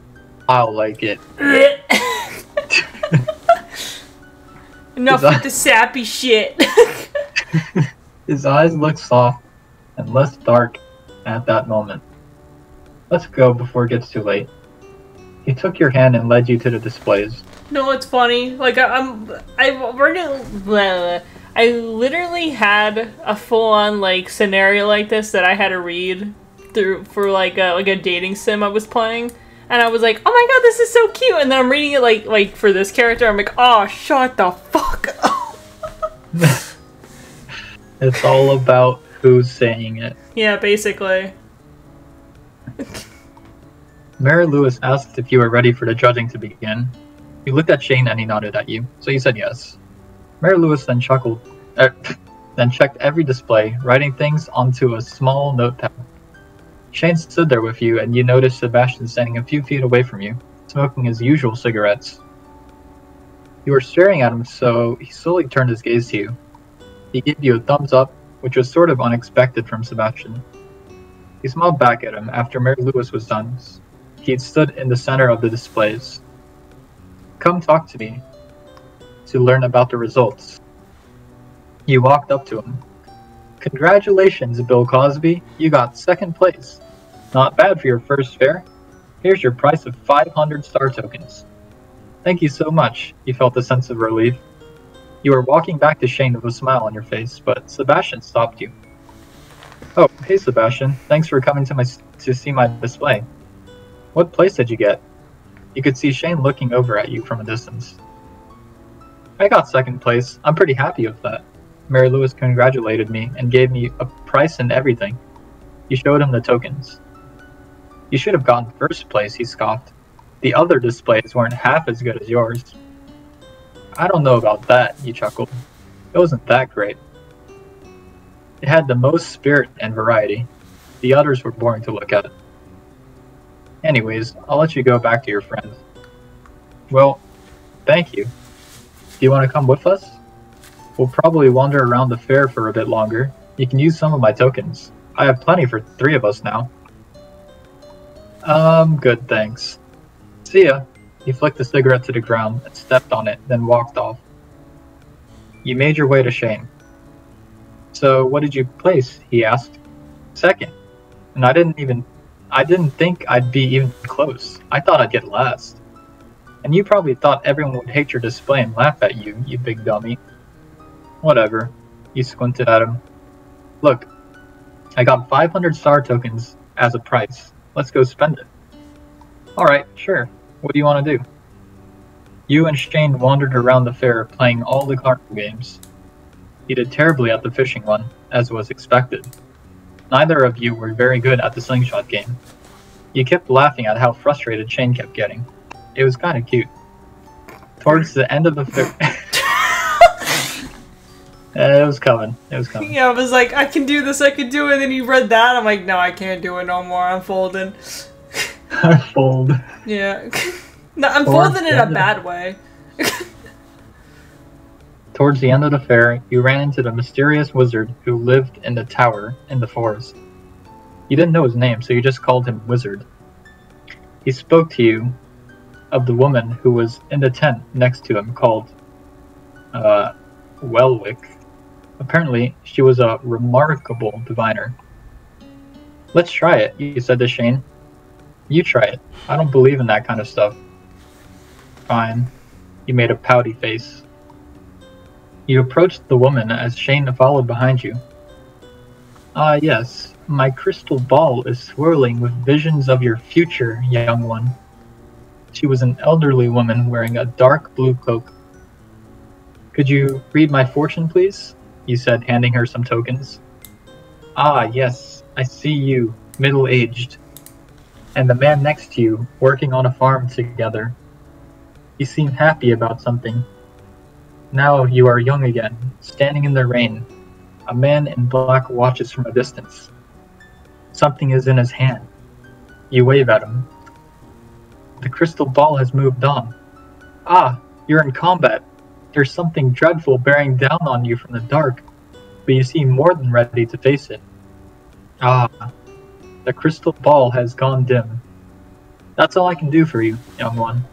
I'll like it." Enough with the sappy shit. His eyes looked soft and less dark at that moment. "Let's go before it gets too late." He took your hand and led you to the displays. No, it's funny. Like I, I'm, I've already, blah, I literally had a full-on like scenario like this that I had to read through for like a like a dating sim I was playing, and I was like, "Oh my god, this is so cute!" And then I'm reading it like like for this character, I'm like, "Oh, shut the fuck up." It's all about who's saying it. Yeah, basically. Mary Lewis asked if you were ready for the judging to begin. You looked at Shane and he nodded at you, so you said yes. Mary Lewis then chuckled, er, then checked every display, writing things onto a small notepad. Shane stood there with you, and you noticed Sebastian standing a few feet away from you, smoking his usual cigarettes. You were staring at him, so he slowly turned his gaze to you. He gave you a thumbs up, which was sort of unexpected from Sebastian. He smiled back at him after Mary Lewis was done. He'd stood in the center of the displays. "Come talk to me to learn about the results." You walked up to him. "Congratulations, Bill Cosby. You got second place. Not bad for your first fare. Here's your price of five hundred star tokens." "Thank you so much." You felt a sense of relief. You were walking back to Shane with a smile on your face, but Sebastian stopped you. "Oh, hey Sebastian, thanks for coming to my to see my display. What place did you get?" You could see Shane looking over at you from a distance. "I got second place. I'm pretty happy with that. Mary Lewis congratulated me and gave me a price and everything." You showed him the tokens. "You should have gotten first place," he scoffed. "The other displays weren't half as good as yours." I don't know about that, he chuckled. It wasn't that great. It had the most spirit and variety. The others were boring to look at. Anyways, I'll let you go back to your friends. Well, thank you. Do you want to come with us? We'll probably wander around the fair for a bit longer. You can use some of my tokens. I have plenty for three of us now. Um, good, thanks. See ya. He flicked the cigarette to the ground and stepped on it, then walked off. You made your way to Shane. So, what did you place? He asked. Second. And I didn't even... I didn't think I'd be even close. I thought I'd get last. And you probably thought everyone would hate your display and laugh at you, you big dummy. Whatever. You squinted at him. Look, I got five hundred star tokens as a price. Let's go spend it. Alright, sure. What do you want to do? You and Shane wandered around the fair playing all the carnival games. You did terribly at the fishing one, as was expected. Neither of you were very good at the slingshot game. You kept laughing at how frustrated Shane kept getting. It was kind of cute. Towards the end of the fair... It was coming. It was coming. Yeah, I was like, I can do this, I can do it, and then you read that, I'm like, no, I can't do it no more, I'm folding. I'm fold. Yeah. No, I'm Towards folding in a bad way. Towards the end of the fair, you ran into the mysterious wizard who lived in the tower in the forest. You didn't know his name, so you just called him Wizard. He spoke to you of the woman who was in the tent next to him called, uh, Welwick. Apparently, she was a remarkable diviner. Let's try it, you said to Shane. You try it. I don't believe in that kind of stuff. Fine. You made a pouty face. You approached the woman as Shane followed behind you. Ah, yes. My crystal ball is swirling with visions of your future, young one. She was an elderly woman wearing a dark blue cloak. Could you read my fortune, please? You said, handing her some tokens. Ah, yes. I see you, middle-aged. And the man next to you, working on a farm together. You seem happy about something. Now you are young again, standing in the rain. A man in black watches from a distance. Something is in his hand. You wave at him. The crystal ball has moved on. Ah, you're in combat. There's something dreadful bearing down on you from the dark, but you seem more than ready to face it. Ah, the crystal ball has gone dim. That's all I can do for you, young one.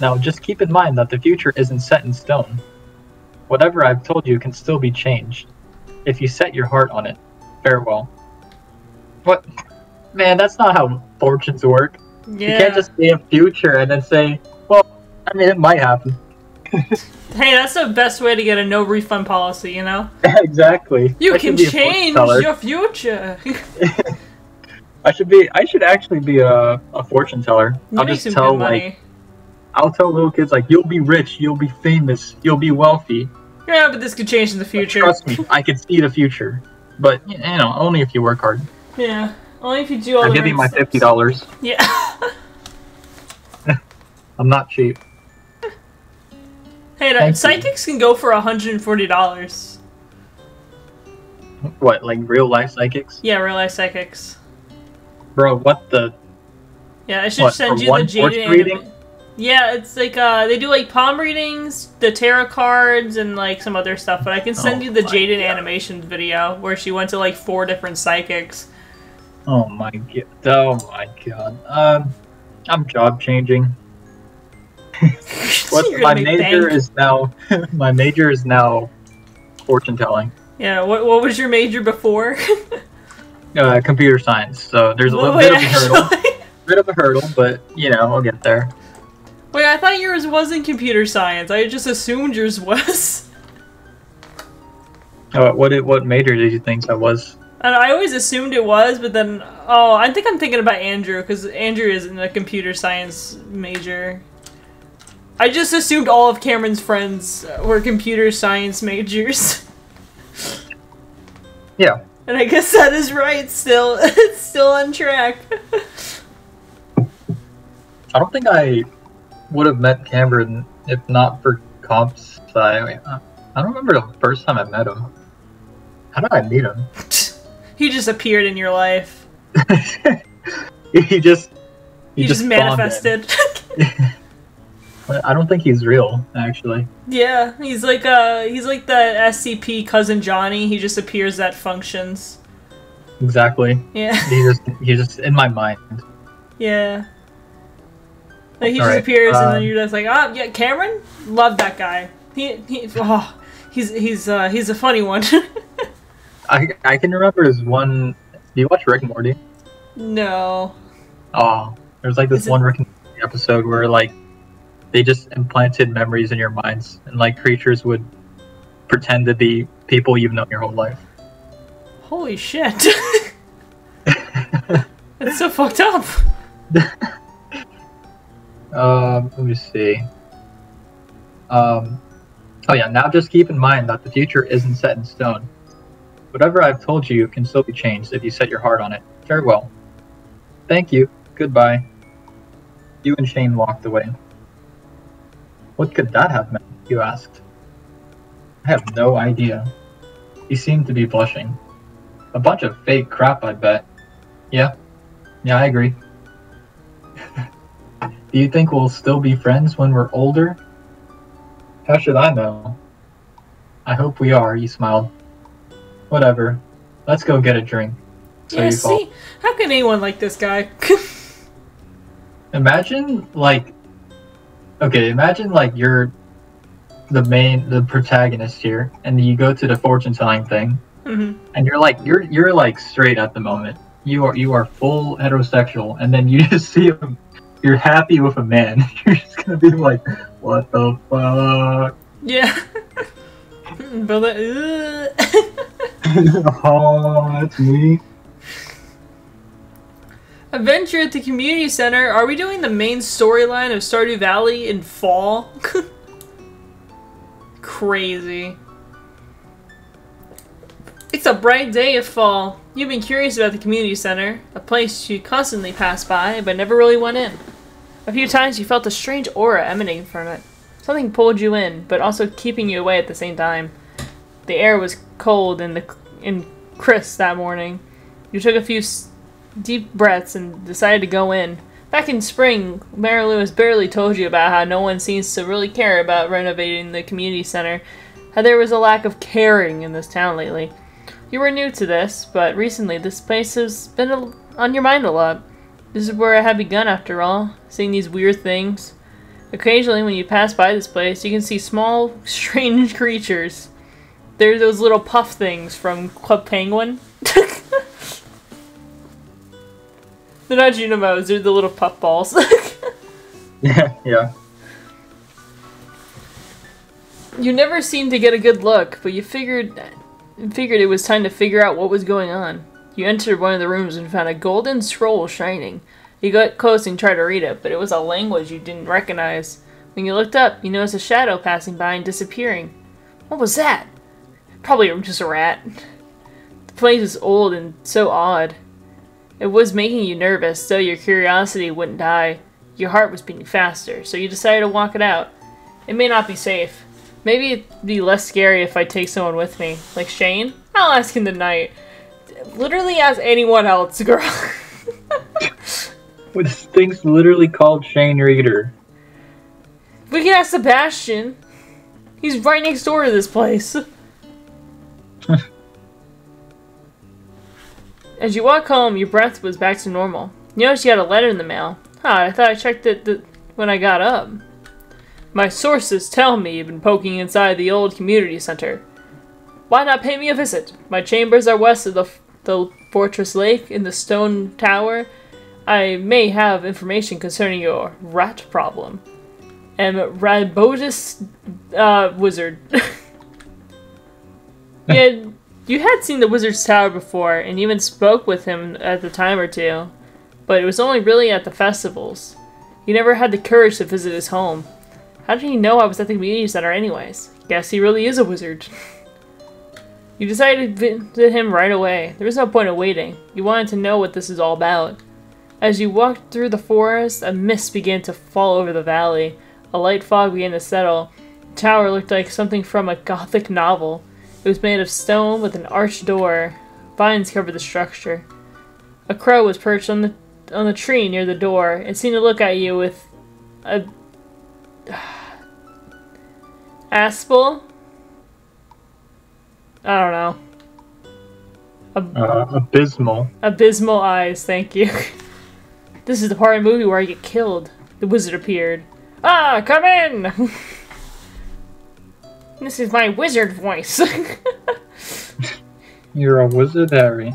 Now, just keep in mind that the future isn't set in stone. Whatever I've told you can still be changed, if you set your heart on it. Farewell. What? Man, that's not how fortunes work. Yeah. You can't just say a future and then say, well, I mean, it might happen. Hey, that's the best way to get a no-refund policy, you know? Exactly. You I can change your future! I should be- I should actually be a, a fortune teller. You I'll just tell, like... I'll tell little kids, like, you'll be rich, you'll be famous, you'll be wealthy. Yeah, but this could change in the future. But trust me, I could see the future. But, you know, only if you work hard. Yeah, only if you do all the right stuff. I'll give you my fifty dollars. Yeah. I'm not cheap. Hey, Thank psychics you. can go for one hundred forty dollars. What, like real-life psychics? Yeah, real-life psychics. Bro, what the... Yeah, I should what, send you the Jade reading. Yeah, it's like, uh, they do, like, palm readings, the tarot cards, and, like, some other stuff, but I can send oh, you the Jaden animation video, where she went to, like, four different psychics. Oh, my God. Oh, my God. Um, I'm job-changing. what, my major thanked. is now, my major is now fortune-telling. Yeah, what, what was your major before? uh, computer science, so there's a little Wait, bit of a actually? hurdle. Bit of a hurdle, but, you know, I'll get there. Wait, I thought yours wasn't computer science. I just assumed yours was. Oh, what did, what major did you think that was? I, know, I always assumed it was, but then... Oh, I think I'm thinking about Andrew, because Andrew isn't a computer science major. I just assumed all of Cameron's friends were computer science majors. Yeah. And I guess that is right still. It's still on track. I don't think I... would have met Cameron if not for Mob Psycho. I don't remember the first time I met him. How did I meet him? He just appeared in your life. he just... He, he just, just manifested. I don't think he's real, actually. Yeah, he's like uh, he's like the S C P cousin Johnny. He just appears at functions. Exactly. Yeah. He just he's just in my mind. Yeah. Like he All just right. appears, um, and then you're just like, oh yeah, Cameron, love that guy. He he, oh, he's he's uh, he's a funny one. I I can remember his one. Do you watch Rick and Morty? No. Oh, there's like this Is one it... Rick and Morty episode where like. They just implanted memories in your minds, and like creatures would pretend to be people you've known your whole life. Holy shit! That's so fucked up. Um, let me see. Um, oh yeah. Now just keep in mind that the future isn't set in stone. Whatever I've told you can still be changed if you set your heart on it. Farewell. Thank you. Goodbye. You and Shane walked away. What could that have meant, you asked. I have no idea. He seemed to be blushing. A bunch of fake crap, I bet. Yeah. Yeah, I agree. Do you think we'll still be friends when we're older? How should I know? I hope we are, he smiled. Whatever. Let's go get a drink. So yeah, see? Fall. How can anyone like this guy? Imagine, like... Okay, imagine like you're the main, the protagonist here, and you go to the fortune telling thing, mm-hmm. and you're like, you're you're like straight at the moment. You are you are full heterosexual, and then you just see him. You're happy with a man. You're just gonna be like, what the fuck? Yeah. But oh, that's me. Adventure at the community center. Are we doing the main storyline of Stardew Valley in fall? Crazy. It's a bright day of fall. You've been curious about the community center, a place you constantly pass by, but never really went in. A few times you felt a strange aura emanating from it. Something pulled you in, but also keeping you away at the same time. The air was cold and, the, and crisp that morning. You took a few steps deep breaths and decided to go in. Back in spring, Mary Lewis barely told you about how no one seems to really care about renovating the community center, how there was a lack of caring in this town lately. You were new to this, but recently this place has been a on your mind a lot. This is where I had begun after all, seeing these weird things. Occasionally when you pass by this place, you can see small, strange creatures. They're those little puff things from Club Penguin. They're not Junimos, they're the little puff balls. Yeah, yeah. You never seemed to get a good look, but you figured figured it was time to figure out what was going on. You entered one of the rooms and found a golden scroll shining. You got close and tried to read it, but it was a language you didn't recognize. When you looked up, you noticed a shadow passing by and disappearing. What was that? Probably just a rat. The place was old and so odd. It was making you nervous, though your curiosity wouldn't die. Your heart was beating faster, so you decided to walk it out. It may not be safe. Maybe it'd be less scary if I take someone with me. Like Shane? I'll ask him tonight. Literally ask anyone else, girl. This thing's literally called Shane Reader. We can ask Sebastian. He's right next door to this place. As you walk home, your breath was back to normal. You noticed you had a letter in the mail. Huh, I thought I checked it th when I got up. My sources tell me you've been poking inside the old community center. Why not pay me a visit? My chambers are west of the, f the fortress lake in the stone tower. I may have information concerning your rat problem. Am Rasbonius uh, wizard. Yeah. You had seen the Wizard's Tower before, and even spoke with him at the time or two, but it was only really at the festivals. You never had the courage to visit his home. How did he know I was at the community center anyways? Guess he really is a wizard. You decided to visit him right away. There was no point in waiting. You wanted to know what this is all about. As you walked through the forest, a mist began to fall over the valley. A light fog began to settle. tower looked like something from a Gothic novel. It was made of stone with an arched door. Vines covered the structure. A crow was perched on the on the tree near the door and seemed to look at you with a aspel. I don't know. Ab uh, abysmal. Abysmal eyes. Thank you. This is the part of the movie where I get killed. The wizard appeared. Ah, come in. This is my wizard voice. You're a wizard, Harry.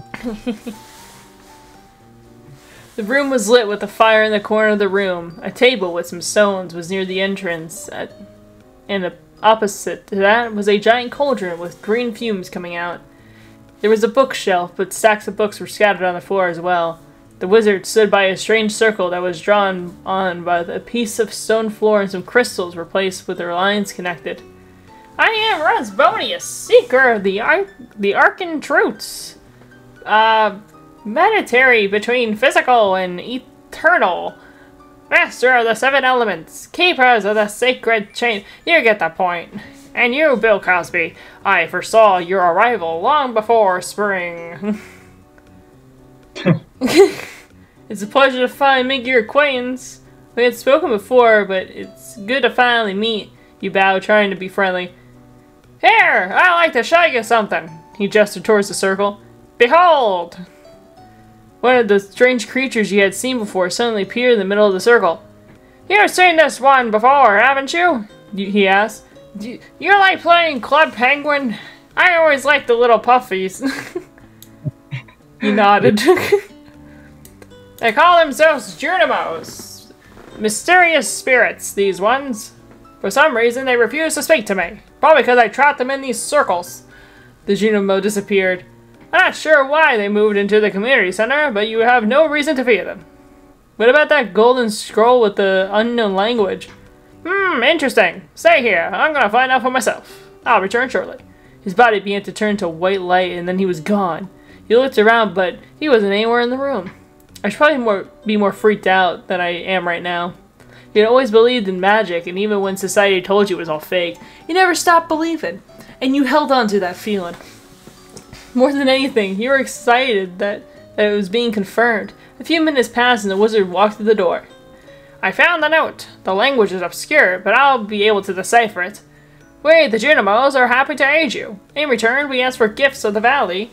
The room was lit with a fire in the corner of the room. A table with some stones was near the entrance, at, and a, opposite to that was a giant cauldron with green fumes coming out. There was a bookshelf, but stacks of books were scattered on the floor as well. The wizard stood by a strange circle that was drawn on by a piece of stone floor, and some crystals were placed with their lines connected. I am Rasbonius, seeker of the, ar the arcane truths, uh, meditary between physical and eternal, master of the seven elements, keepers of the sacred chain. You get the point. And you, Bill Cosby, I foresaw your arrival long before spring. It's a pleasure to finally make your acquaintance. We had spoken before, but it's good to finally meet. You bow, trying to be friendly. Here, I like to show you something. He gestured towards the circle. Behold! One of the strange creatures you had seen before suddenly appeared in the middle of the circle. You've seen this one before, haven't you? He asked. Do you like playing Club Penguin? I always like the little puffies. He nodded. They call themselves Junimos. Mysterious spirits, these ones. For some reason, they refused to speak to me. Probably because I trapped them in these circles. The Junimo disappeared. I'm not sure why they moved into the community center, but you have no reason to fear them. What about that golden scroll with the unknown language? Hmm, interesting. Stay here. I'm gonna find out for myself. I'll return shortly. His body began to turn to white light, and then he was gone. You looked around, but he wasn't anywhere in the room. I should probably more, be more freaked out than I am right now. You had always believed in magic, and even when society told you it was all fake, you never stopped believing, and you held on to that feeling. More than anything, you were excited that, that it was being confirmed. A few minutes passed, and the wizard walked through the door. I found the note. The language is obscure, but I'll be able to decipher it. We, the Junimos, are happy to aid you. In return, we ask for gifts of the valley.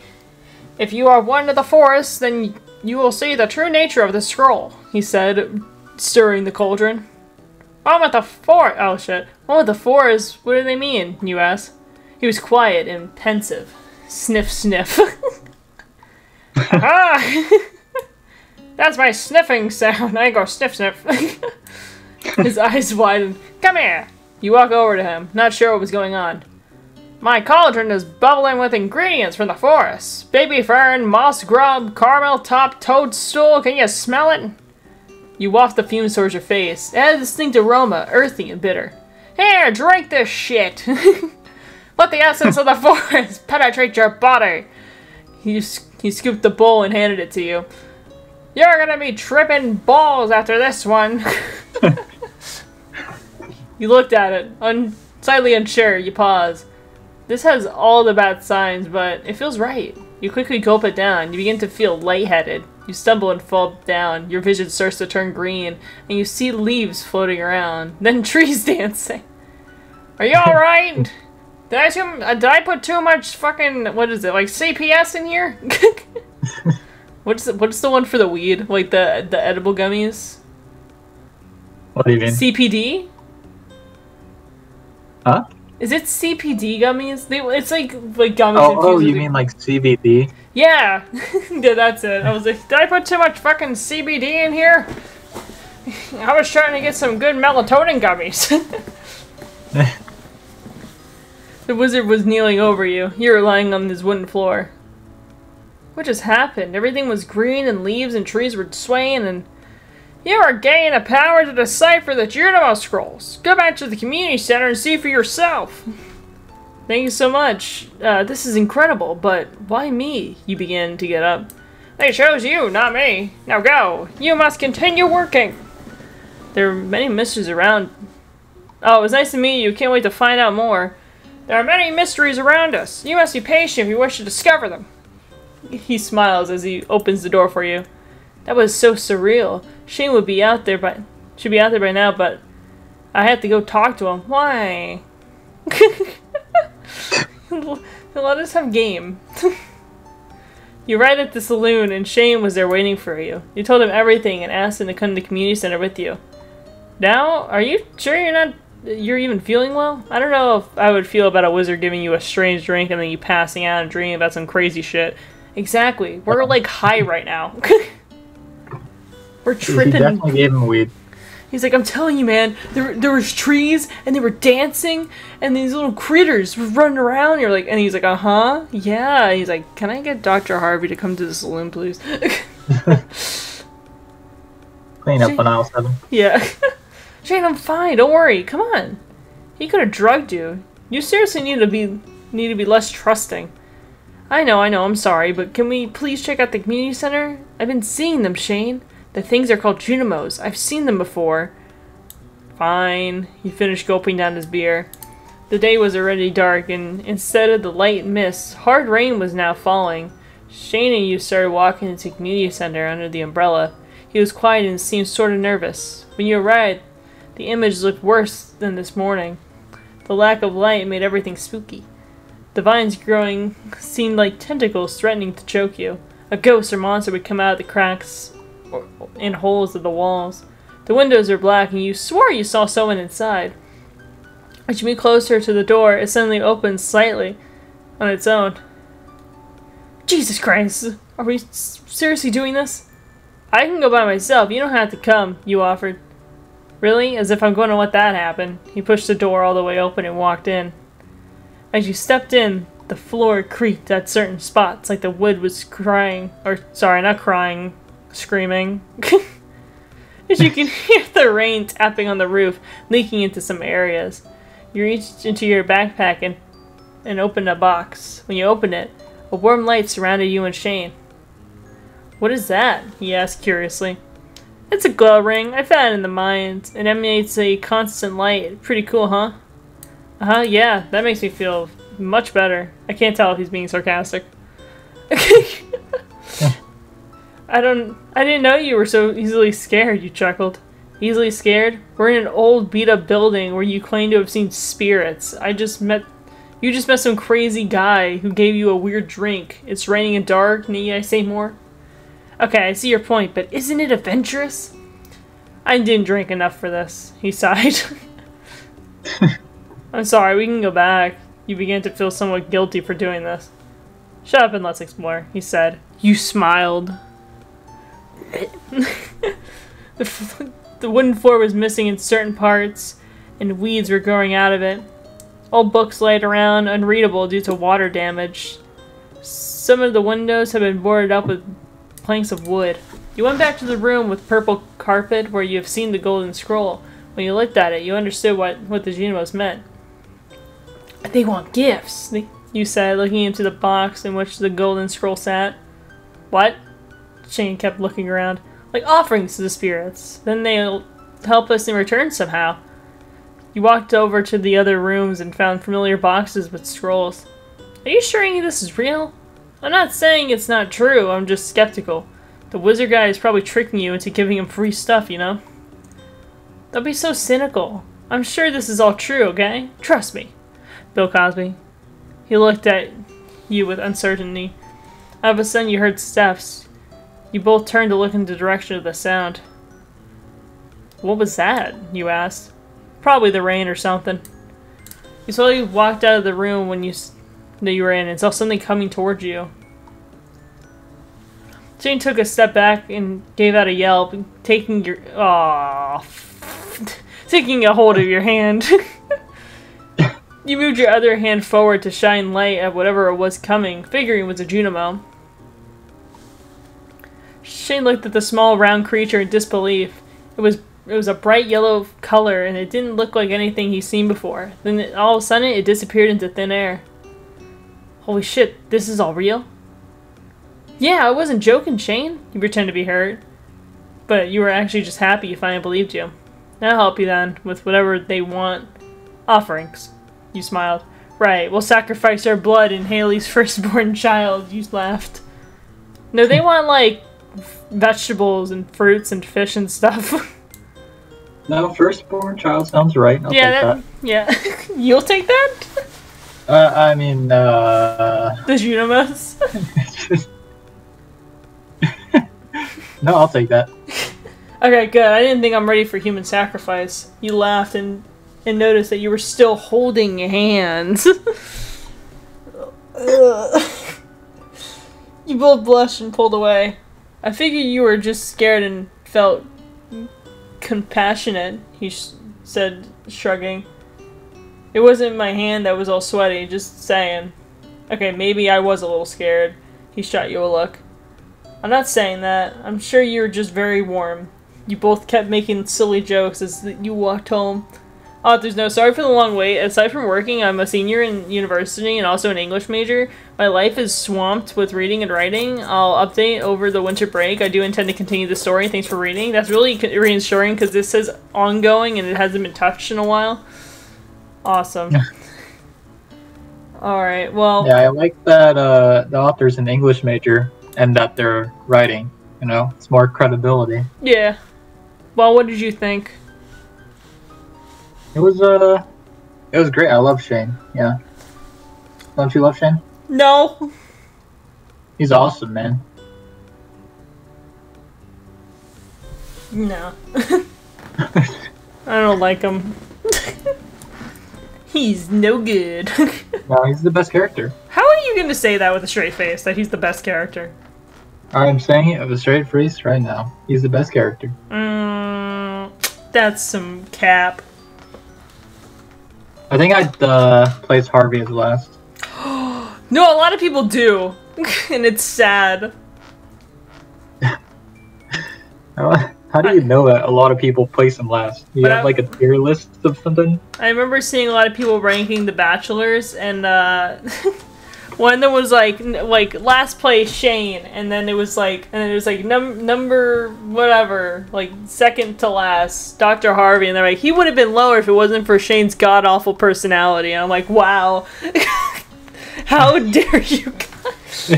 If you are one of the forests, then you will see the true nature of the scroll, he said, stirring the cauldron. One with the forest? Oh shit. One with the forest? What do they mean? You asked. He was quiet and pensive. Sniff, sniff. Ah! That's my sniffing sound. I go sniff, sniff. His eyes widened. Come here. You walk over to him, not sure what was going on. My cauldron is bubbling with ingredients from the forest. Baby fern, moss grub, caramel top, toadstool. Can you smell it? You waft the fumes towards your face. It had a distinct aroma, earthy and bitter. Here, drink this shit! Let the essence of the forest penetrate your body! He, he scooped the bowl and handed it to you. You're gonna be tripping balls after this one! You looked at it, un slightly unsure. You paused. This has all the bad signs, but it feels right. You quickly gulp it down. You begin to feel lightheaded. You stumble and fall down. Your vision starts to turn green, and you see leaves floating around, then trees dancing. Are you alright? Did I too, uh, did I put too much fucking, what is it, like C P S in here? What's the, what's the one for the weed? Like the the edible gummies? What do you mean? C P D? Huh? Is it C P D gummies? They, it's like like gummies. Oh, oh you mean like C B D? Yeah, yeah, that's it. I was like, did I put too much fucking C B D in here? I was trying to get some good melatonin gummies. The wizard was kneeling over you. You were lying on this wooden floor. What just happened? Everything was green, and leaves and trees were swaying, and you are gaining the power to decipher the Junimo scrolls. Go back to the community center and see for yourself. Thank you so much. Uh, this is incredible, but why me? You begin to get up. They chose you, not me. Now go. You must continue working. There are many mysteries around Oh, it was nice to meet you. Can't wait to find out more. There are many mysteries around us. You must be patient if you wish to discover them. He smiles as he opens the door for you. That was so surreal. Shane would be out there by should be out there by now, but I had to go talk to him. Why? Let us have game. You arrived at the saloon and Shane was there waiting for you. You told him everything and asked him to come to the community center with you. Now, are you sure you're not you're even feeling well? I don't know if I would feel about a wizard giving you a strange drink and then you passing out and dreaming about some crazy shit. Exactly. We're like high right now. We're tripping. He definitely gave him weed. He's like, I'm telling you, man, there there was trees and they were dancing and these little critters were running around. You're like, and he's like, uh huh, yeah. And he's like, can I get Doctor Harvey to come to the saloon, please? Clean up on aisle seven. Yeah. Shane, I'm fine. Don't worry. Come on. He could have drugged you. You seriously need to be need to be less trusting. I know, I know. I'm sorry, but can we please check out the community center? I've been seeing them, Shane. The things are called Junimos. I've seen them before. Fine. He finished gulping down his beer. The day was already dark, and instead of the light mist, hard rain was now falling. Shane and you started walking into the community center under the umbrella. He was quiet and seemed sort of nervous. When you arrived, the image looked worse than this morning. The lack of light made everything spooky. The vines growing seemed like tentacles threatening to choke you. A ghost or monster would come out of the cracks in holes of the walls. The windows were black and you swore you saw someone inside. As you moved closer to the door, it suddenly opened slightly on its own. Jesus Christ! Are we seriously doing this? I can go by myself. You don't have to come, you offered. Really? As if I'm going to let that happen. He pushed the door all the way open and walked in. As you stepped in, the floor creaked at certain spots like the wood was crying, or sorry, not crying, screaming. As you can hear the rain tapping on the roof, leaking into some areas. You reached into your backpack and, and opened a box. When you opened it, a warm light surrounded you and Shane. What is that? He asked curiously. It's a glow ring. I found it in the mines. It emanates a constant light. Pretty cool, huh? Uh-huh, yeah. That makes me feel much better. I can't tell if he's being sarcastic. I don't- I didn't know you were so easily scared, you chuckled. Easily scared? We're in an old beat-up building where you claim to have seen spirits. I just met- you just met some crazy guy who gave you a weird drink. It's raining and dark, need I say more? Okay, I see your point, but isn't it adventurous? I didn't drink enough for this, he sighed. I'm sorry, we can go back. You began to feel somewhat guilty for doing this. Shut up and let's explore, he said. You smiled. the, f the wooden floor was missing in certain parts, and weeds were growing out of it. Old books laid around, unreadable due to water damage. Some of the windows had been boarded up with planks of wood. You went back to the room with purple carpet where you have seen the golden scroll. When you looked at it, you understood what, what the Junimos meant. They want gifts, they, you said, looking into the box in which the golden scroll sat. What? Shane kept looking around. Like offerings to the spirits. Then they'll help us in return somehow. You walked over to the other rooms and found familiar boxes with scrolls. Are you sure any of this is real? I'm not saying it's not true, I'm just skeptical. The wizard guy is probably tricking you into giving him free stuff, you know? Don't be so cynical. I'm sure this is all true, okay? Trust me. Bill Cosby. He looked at you with uncertainty. All of a sudden you heard steps. You both turned to look in the direction of the sound. What was that? You asked. Probably the rain or something. You slowly walked out of the room when you that you were in and saw something coming towards you. Shane took a step back and gave out a yelp, taking your oh, taking a hold of your hand. You moved your other hand forward to shine light at whatever it was coming, figuring it was a Junimo. Shane looked at the small round creature in disbelief. It was it was a bright yellow color and it didn't look like anything he'd seen before. Then it, all of a sudden it disappeared into thin air. Holy shit, this is all real? Yeah, I wasn't joking, Shane. You pretend to be hurt. But you were actually just happy you finally believed you. I'll help you then with whatever they want. Offerings. You smiled. Right, we'll sacrifice our blood in Haley's firstborn child. You laughed. No, they want, like, vegetables and fruits and fish and stuff. No, firstborn child sounds right. I'll yeah, take that, that. Yeah. You'll take that? Uh, I mean, uh... the Junimos? No, I'll take that. Okay, good. I didn't think I'm ready for human sacrifice. You laughed and, and noticed that you were still holding hands. You both blushed and pulled away. I figured you were just scared and felt compassionate, he sh said, shrugging. It wasn't my hand that was all sweaty, just saying. Okay, maybe I was a little scared. He shot you a look. I'm not saying that. I'm sure you were just very warm. You both kept making silly jokes as you walked home. Oh, there's no sorry for the long wait. Aside from working, I'm a senior in university and also an English major. My life is swamped with reading and writing. I'll update over the winter break. I do intend to continue the story. Thanks for reading. That's really reassuring because this is ongoing and it hasn't been touched in a while. Awesome. Alright, well... Yeah, I like that uh, the author's an English major and that they're writing. You know, it's more credibility. Yeah. Well, what did you think? It was, uh, it was great. I love Shane, yeah. Don't you love Shane? No. He's awesome, man. No. I don't like him. He's no good. No, he's the best character. How are you going to say that with a straight face, that he's the best character? I'm saying it with a straight face right now. He's the best character. Mm, that's some cap. I think I'd uh, place Harvey as last. No, a lot of people do. And it's sad. How do you know that a lot of people place him last? Do you have like a tier list of something? I remember seeing a lot of people ranking the Bachelors, and uh, one that was like, like last place Shane, and then it was like, and then it was like num number whatever, like second to last, Doctor Harvey, and they're like, he would have been lower if it wasn't for Shane's god awful personality. And I'm like, wow, how dare you guys?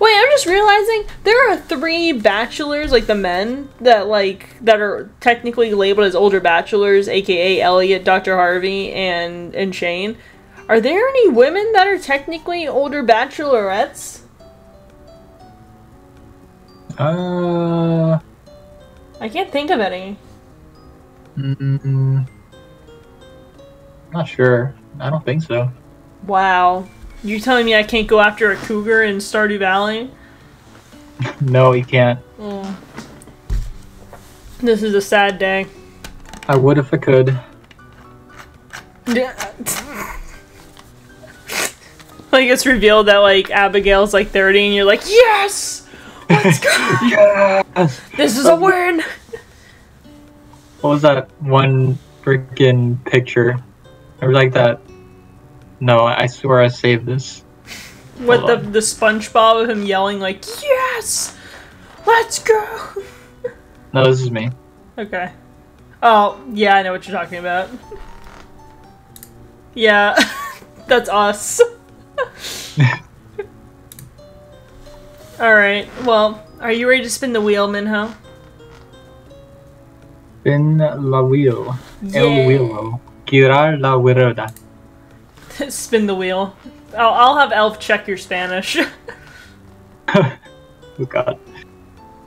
Wait, I'm just realizing there are three bachelors, like the men that like that are technically labeled as older bachelors, aka Elliot, Doctor Harvey, and and Shane. Are there any women that are technically older bachelorettes? Uh, I can't think of any. Mm-mm. Not sure. I don't think so. Wow. You telling me I can't go after a cougar in Stardew Valley? No, you can't. Mm. This is a sad day. I would if I could. Like, it's revealed that, like, Abigail's, like, thirty, and you're like, yes! Let's go! Yes! This is a win! What was that one freaking picture? I was like that. No, I swear I saved this. With the, the SpongeBob of him yelling like, yes! Let's go! No, this is me. Okay. Oh, yeah, I know what you're talking about. Yeah, that's us. Alright, well, are you ready to spin the wheel, Minho? Spin la wheel. Yeah. El wheel. Girar la rueda. Spin the wheel. I'll, I'll have Elf check your Spanish. Oh god.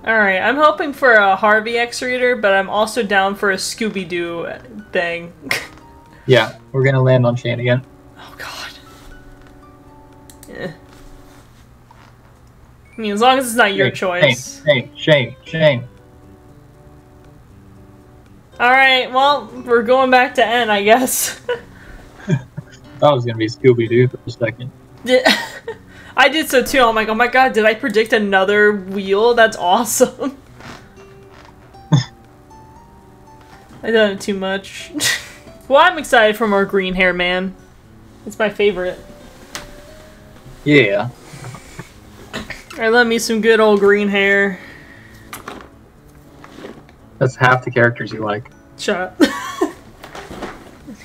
Alright, I'm hoping for a Harvey X reader, but I'm also down for a Scooby-Doo thing. Yeah, we're gonna land on Shane again. Oh god. Eh. I mean, as long as it's not Shane, your choice. Shane, Shane, Shane, Shane. Alright, well, we're going back to N, I guess. I thought it was gonna be Scooby-Doo for a second. I did so too. I'm like, oh my god, did I predict another wheel? That's awesome. I done it too much. Well, I'm excited for more green hair, man. It's my favorite. Yeah. I love me some good old green hair. That's half the characters you like. shot.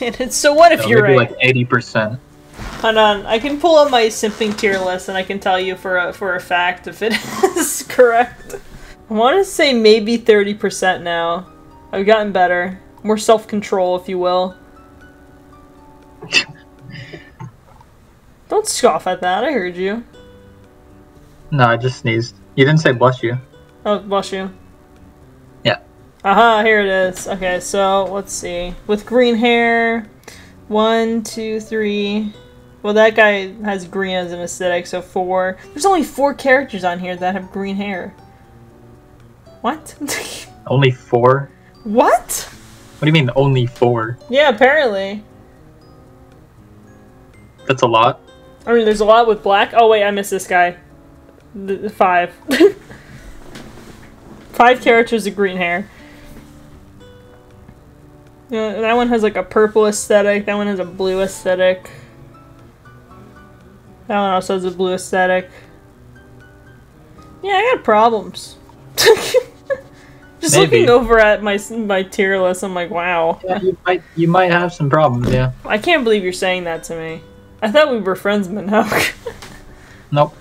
And it's so what if no, you're maybe right? Like eighty percent. Hold on, I can pull up my simping tier list, and I can tell you for a for a fact if it is correct. I want to say maybe thirty percent now. I've gotten better, more self-control, if you will. Don't scoff at that. I heard you. No, I just sneezed. You didn't say bless you. Oh, bless you. Yeah. Aha, here it is. Okay, so let's see. With green hair, one, two, three. Well, that guy has green as an aesthetic, so four. There's only four characters on here that have green hair. What? Only four? What? What do you mean only four? Yeah, apparently. That's a lot. I mean, there's a lot with black. Oh wait, I missed this guy. The five. Five characters of green hair. You know, that one has like a purple aesthetic. That one has a blue aesthetic. That one also has a blue aesthetic. Yeah, I got problems. Just Maybe. looking over at my my tier list, I'm like, wow. Yeah, you might you might have some problems. Yeah. I can't believe you're saying that to me. I thought we were friends, but no. Nope.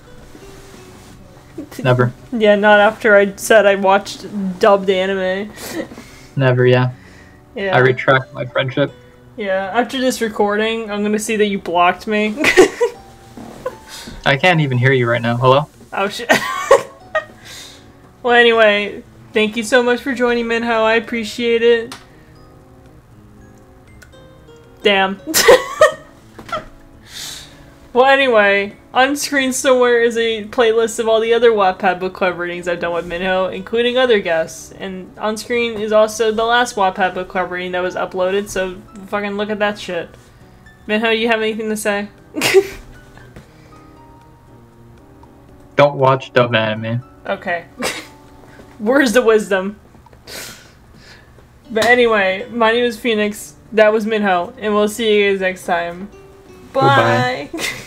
Never. Yeah, not after I said I watched dubbed anime. Never, yeah. Yeah. I retract my friendship. Yeah, after this recording, I'm gonna see that you blocked me. I can't even hear you right now. Hello? Oh, shit. Well, anyway, thank you so much for joining, Minho. I appreciate it. Damn. Well, anyway, on screen somewhere is a playlist of all the other Wattpad book club readings I've done with Minho, including other guests. And on screen is also the last Wattpad book club reading that was uploaded, so fucking look at that shit. Minho, you have anything to say? Don't watch dumb anime. Okay. Where's the wisdom? But anyway, my name is Phoenix, that was Minho, and we'll see you guys next time. Bye! Bye-bye.